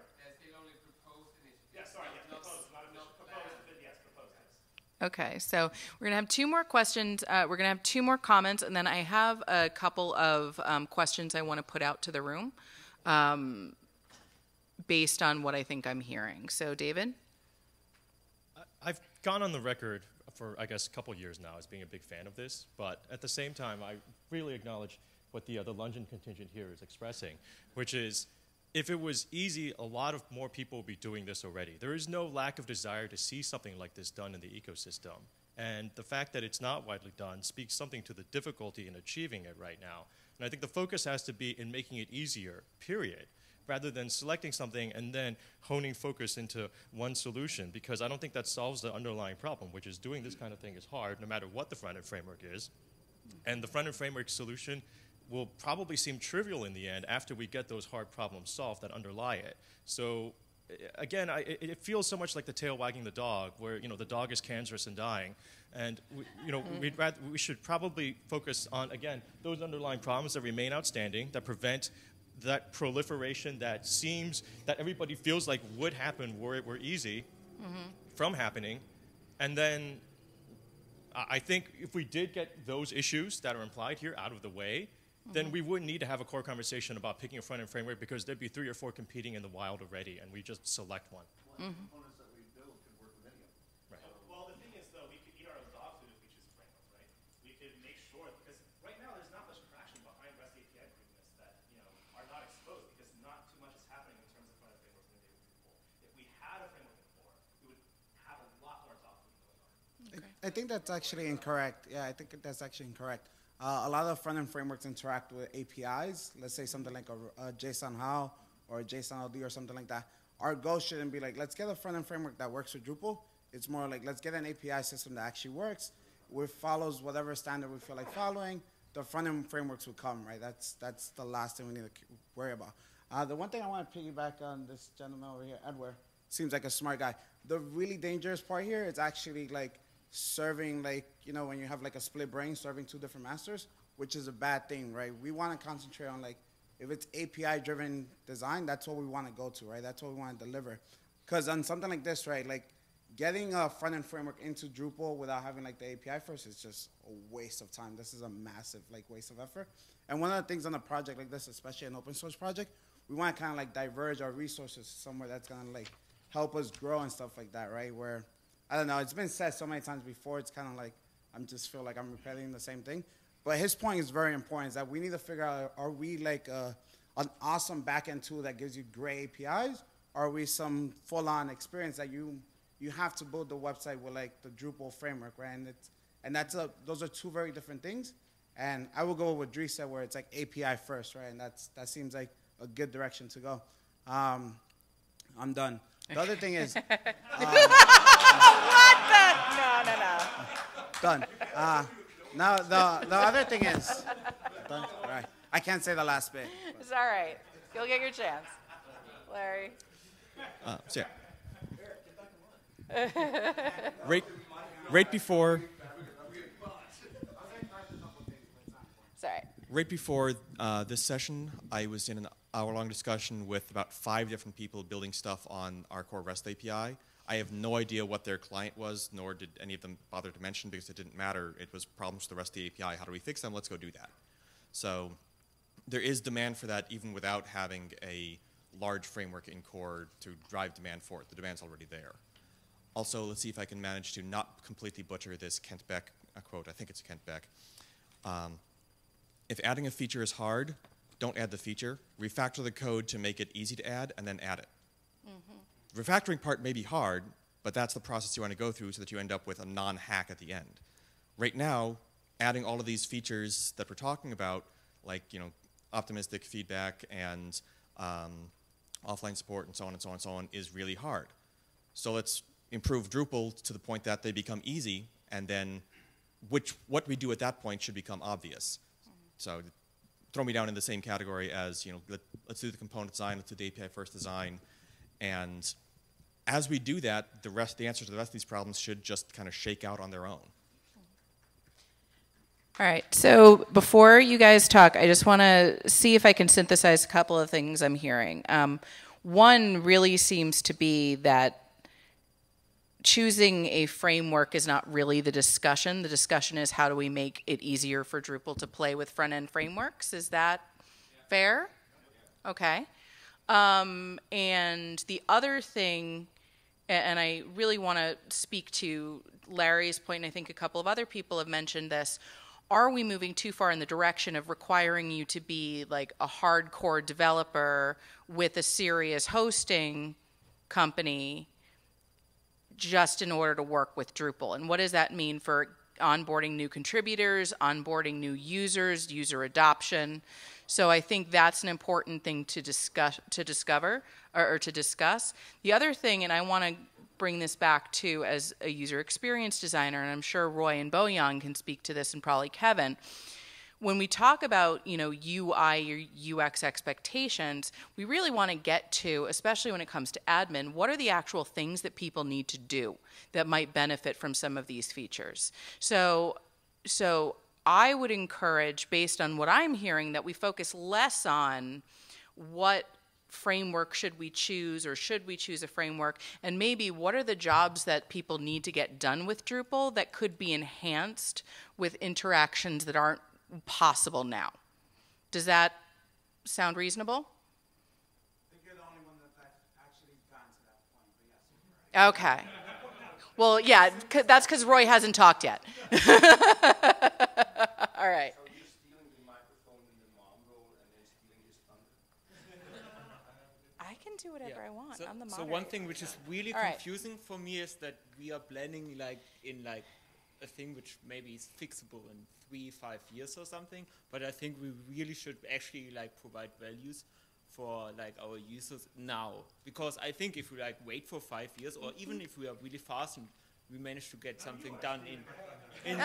Yeah, sorry, yeah, proposed, not initiative. Proposed, yes, proposed, yes. Okay, so we're gonna have two more questions. Uh, we're gonna have two more comments, and then I have a couple of um, questions I wanna put out to the room um, based on what I think I'm hearing. So, David? I've gone on the record for, I guess, a couple years now as being a big fan of this, but at the same time, I really acknowledge what the, uh, the London contingent here is expressing, which is, if it was easy, a lot of more people would be doing this already. There is no lack of desire to see something like this done in the ecosystem, and the fact that it's not widely done speaks something to the difficulty in achieving it right now. And I think the focus has to be in making it easier, period, rather than selecting something and then honing focus into one solution, because I don't think that solves the underlying problem, which is doing this kind of thing is hard no matter what the front-end framework is. And the front-end framework solution will probably seem trivial in the end after we get those hard problems solved that underlie it. So again, I, it, it feels so much like the tail wagging the dog, where you know the dog is cancerous and dying, and we, you know we'd rather, we should probably focus on, again, those underlying problems that remain outstanding, that prevent that proliferation that seems, that everybody feels like would happen were it were easy, mm-hmm. from happening. And then I think if we did get those issues that are implied here out of the way, mm-hmm. then we wouldn't need to have a core conversation about picking a front-end framework, because there'd be three or four competing in the wild already, and we just select one. Mm-hmm. I think that's actually incorrect. Yeah, I think that's actually incorrect. Uh, a lot of front-end frameworks interact with A P Is. Let's say something like a, a JSON how or a JSON L D or something like that. Our goal shouldn't be like, let's get a front-end framework that works with Drupal. It's more like, let's get an A P I system that actually works, which follows whatever standard we feel like following. The front-end frameworks will come, right? That's, that's the last thing we need to worry about. Uh, the one thing I want to piggyback on this gentleman over here, Edward, seems like a smart guy. The really dangerous part here is actually like, serving, like, you know, when you have like a split brain, serving two different masters, which is a bad thing, right? We want to concentrate on, like, if it's A P I-driven design, that's what we want to go to, right? That's what we want to deliver. Because on something like this, right, like, getting a front-end framework into Drupal without having like the A P I first is just a waste of time. This is a massive like waste of effort. And one of the things on a project like this, especially an open source project, we want to kind of like diverge our resources somewhere that's gonna like help us grow and stuff like that, right? Where, I don't know, it's been said so many times before, it's kind of like, I just feel like I'm repeating the same thing. But his point is very important, is that we need to figure out, are we like a, an awesome back-end tool that gives you great A P Is? Or are we some full-on experience that you you have to build the website with like the Drupal framework, right? And, it's, and that's a, those are two very different things. And I will go with Dries said, where it's like A P I first, right? And that's, that seems like a good direction to go. Um, I'm done. The other thing is... Um, what the? No, no, no. Done. Uh, now, the, the other thing is... Done. All right. I can't say the last bit. But. It's all right. You'll get your chance. Larry. Uh, so yeah. right, right before, sorry. Right before uh, this session, I was in an hour-long discussion with about five different people building stuff on our core REST A P I. I have no idea what their client was, nor did any of them bother to mention, because it didn't matter. It was problems with the REST A P I. How do we fix them? Let's go do that. So there is demand for that, even without having a large framework in core to drive demand for it. The demand's already there. Also, let's see if I can manage to not completely butcher this Kent Beck uh, quote. I think it's Kent Beck. Um, if adding a feature is hard, don't add the feature. Refactor the code to make it easy to add, and then add it. Mm-hmm. Refactoring part may be hard, but that's the process you want to go through so that you end up with a non-hack at the end. Right now, adding all of these features that we're talking about, like you know, optimistic feedback and um, offline support and so on and so on and so on, is really hard. So let's improve Drupal to the point that they become easy, and then which what we do at that point should become obvious. So throw me down in the same category as, you know, let, let's do the component design, let's do the A P I first design, and as we do that, the rest, the answers to the rest of these problems should just kind of shake out on their own. All right, so before you guys talk, I just want to see if I can synthesize a couple of things I'm hearing. Um, one really seems to be that choosing a framework is not really the discussion. The discussion is, how do we make it easier for Drupal to play with front-end frameworks? Is that yeah. fair? Yeah. Okay. Um, and the other thing, and I really want to speak to Larry's point, and I think a couple of other people have mentioned this, are we moving too far in the direction of requiring you to be like a hardcore developer with a serious hosting company just in order to work with Drupal? And what does that mean for onboarding new contributors, onboarding new users, user adoption? So I think that's an important thing to discuss, to discover, or, or to discuss. The other thing, and I want to bring this back to as a user experience designer, and I'm sure Roy and Boyoung can speak to this, and probably Kevin. When we talk about, you know, U I or U X expectations, we really want to get to, especially when it comes to admin, what are the actual things that people need to do that might benefit from some of these features? So, so I would encourage, based on what I'm hearing, that we focus less on what framework should we choose, or should we choose a framework, and maybe what are the jobs that people need to get done with Drupal that could be enhanced with interactions that aren't possible now. Does that sound reasonable? I think you're the only one that's actually gotten to that point, but yes, you're right. Okay. Well, yeah, that's because Roy hasn't talked yet. All right. So you're stealing the microphone in the mom role and then stealing his thunder? I can do whatever yeah. I want. So, I'm the moderator. So one thing which is really All confusing right. for me is that we are planning like in like a thing which maybe is fixable in three, five years or something, but I think we really should actually like provide values for like our users now, because I think if we like wait for five years, or even if we are really fast and we manage to get something done in, in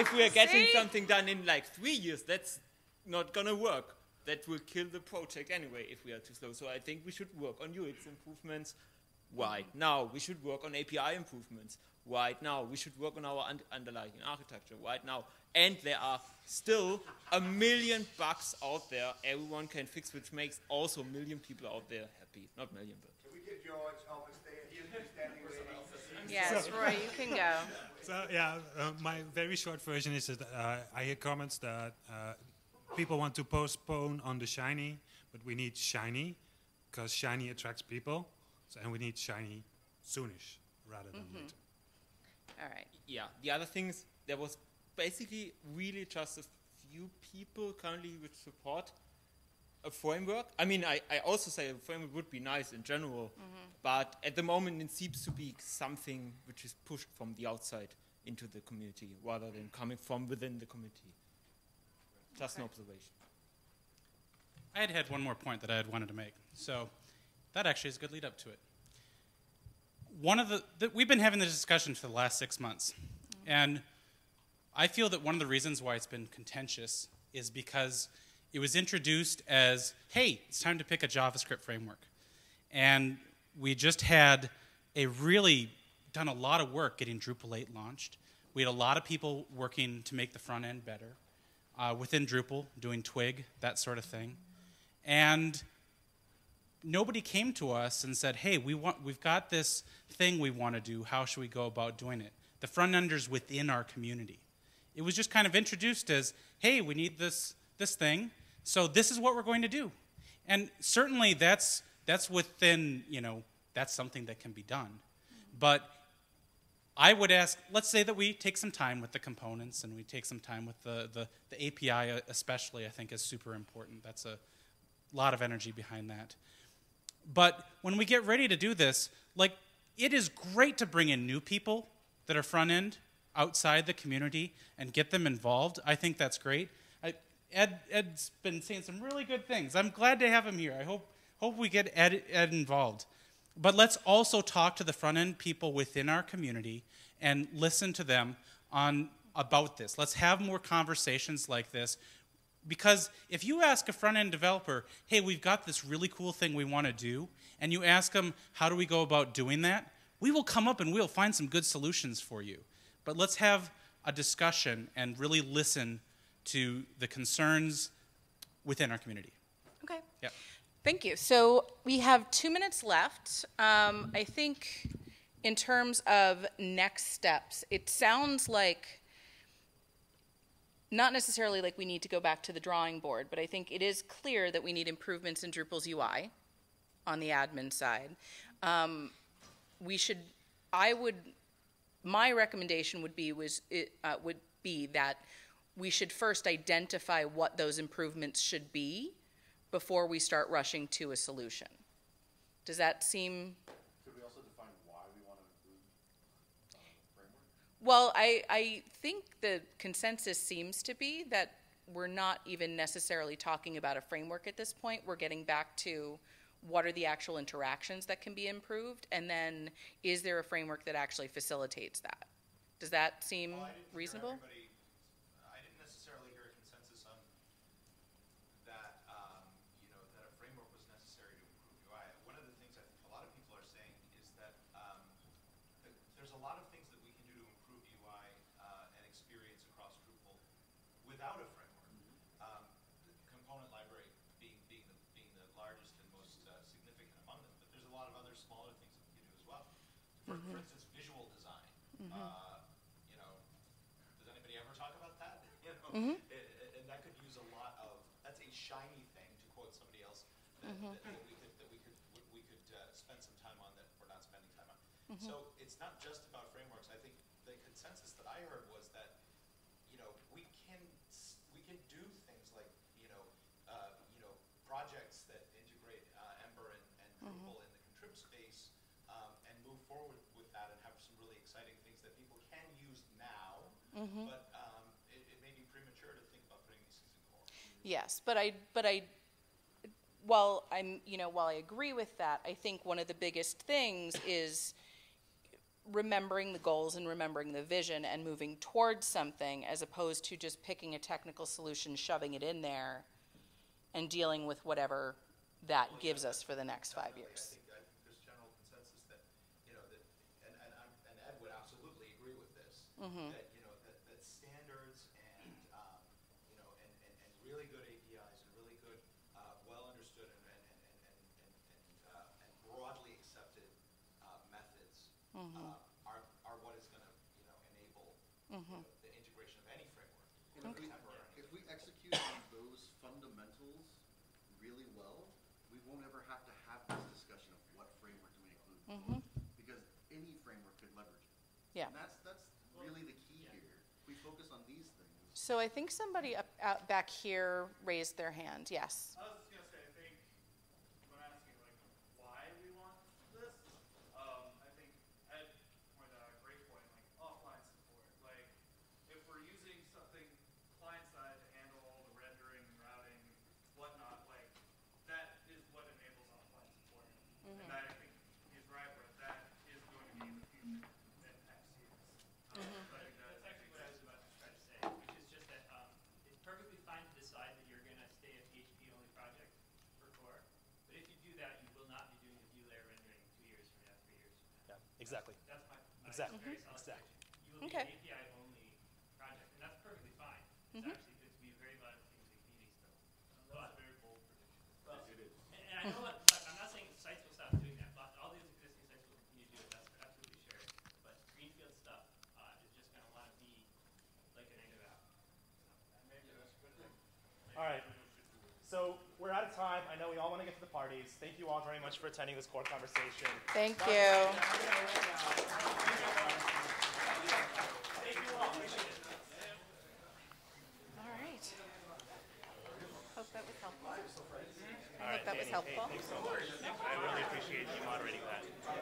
if we are getting See? something done in like three years, that's not gonna work. That will kill the project anyway if we are too slow. So I think we should work on U X improvements right now. We should work on A P I improvements right now. We should work on our un underlying architecture right now. And there are still a million bugs out there everyone can fix, which makes also a million people out there happy. Not million, but... Can we give George help us stay here? Yes, so, Roy, you can go. So yeah, uh, my very short version is that uh, I hear comments that uh, people want to postpone on the shiny, but we need shiny because shiny attracts people, so, and we need shiny soonish rather than mm-hmm. later. All right. Yeah. The other thing is there was basically really just a few people currently which support a framework. I mean, I, I also say a framework would be nice in general, mm-hmm. but at the moment it seems to be something which is pushed from the outside into the community rather than coming from within the community. Just okay. an observation. I had had one more point that I had wanted to make, so that actually is a good lead up to it. One of the, the we've been having this discussion for the last six months, mm-hmm. and I feel that one of the reasons why it's been contentious is because it was introduced as, hey, it's time to pick a JavaScript framework. And we just had a really done a lot of work getting Drupal eight launched. We had a lot of people working to make the front end better uh, within Drupal, doing Twig, that sort of thing. And nobody came to us and said, hey, we want, we've got this thing we want to do. How should we go about doing it? The front enders within our community. It was just kind of introduced as, hey, we need this this thing, so this is what we're going to do. And certainly that's, that's within, you know, that's something that can be done. But I would ask, let's say that we take some time with the components and we take some time with the, the, the A P I especially, I think is super important. That's a lot of energy behind that. But when we get ready to do this, like, it is great to bring in new people that are front end, outside the community and get them involved. I think that's great. I, Ed, Ed's been saying some really good things. I'm glad to have him here. I hope, hope we get Ed, Ed involved. But let's also talk to the front end people within our community and listen to them on about this. Let's have more conversations like this, because if you ask a front end developer, hey, we've got this really cool thing we want to do, and you ask them, how do we go about doing that? We will come up and we'll find some good solutions for you. But let's have a discussion and really listen to the concerns within our community. Okay. Yeah. Thank you. So we have two minutes left. Um, I think in terms of next steps, it sounds like not necessarily like we need to go back to the drawing board, but I think it is clear that we need improvements in Drupal's U I on the admin side. Um, we should, I would... My recommendation would be was it, uh, would be that we should first identify what those improvements should be before we start rushing to a solution. Does that seem? Could we also define why we want to improve uh, the framework? Well, I, I think the consensus seems to be that we're not even necessarily talking about a framework at this point. We're getting back to what are the actual interactions that can be improved, and then is there a framework that actually facilitates that? Does that seem well, I didn't reasonable? Hear I didn't necessarily hear a consensus on that, um, you know, that a framework was necessary to improve U I. One of the things I think a lot of people are saying is that um, th there's a lot of things that we can do to improve U I uh, and experience across Drupal without a framework. For, for instance, visual design. Mm-hmm. uh, you know, does anybody ever talk about that? You know, mm-hmm. it, it, and that could use a lot of. That's a shiny thing, to quote somebody else. That, mm-hmm. that, that we could that we could we could uh, spend some time on that we're not spending time on. Mm-hmm. So it's not just about frameworks. I think the consensus that I heard was that, you know, we can we can do things like you know uh, you know projects that integrate uh, Ember and, and Drupal. Mm-hmm. Forward with that and have some really exciting things that people can use now, mm-hmm. but um, it, it may be premature to think about putting these things in core. Yes, but I, but I, while I'm, you know, while I agree with that, I think one of the biggest things is remembering the goals and remembering the vision and moving towards something as opposed to just picking a technical solution, shoving it in there, and dealing with whatever that well, gives us for the next five years. Mm-hmm. That you know that, that standards and um, you know and, and, and really good A P Is and really good, uh, well understood and and and and, and, uh, and broadly accepted uh, methods Mm-hmm. uh, are, are what is going to you know, enable mm-hmm. you know, the integration of any framework. You know, okay. If we, if we execute on those fundamentals really well, we won't ever have to have this discussion of what framework do we include, mm-hmm. because any framework could leverage it. Yeah. And that's, that's really the key yeah. here. We focus on these things. So I think somebody up, out back here raised their hand. Yes. I was just going to say, I think when asking like why we want this, um, I think Ed pointed out a great point, like offline support. Like if we're using something client side to handle all the rendering, routing, whatnot, like that is what enables offline support, mm-hmm. and that I think is right where that is going to be the future. Um, mm-hmm. But that's actually what I was about to try to say, which is just that um, it's perfectly fine to decide that you're going to stay a P H P-only project for core. But if you do that, you will not be doing the view layer rendering two years from now, three years from now. Yeah, exactly. That's, that's my, my exactly. very mm-hmm. solid exactly. You will okay. be an A P I-only project, and that's perfectly fine. It's mm-hmm. actually going to be a very lot of things in the community still. That's a very bold prediction. Well, yes, it is. And, and I know what, like, I'm not saying sites will stop doing that, but all these existing sites will continue to do it. That's absolutely sure. But greenfield stuff. All right, so we're out of time. I know we all want to get to the parties. Thank you all very much for attending this core conversation. Thank you. Thank you all. All right. Hope that was helpful. I hope that was helpful. Hey, thanks so much. I really appreciate you moderating that.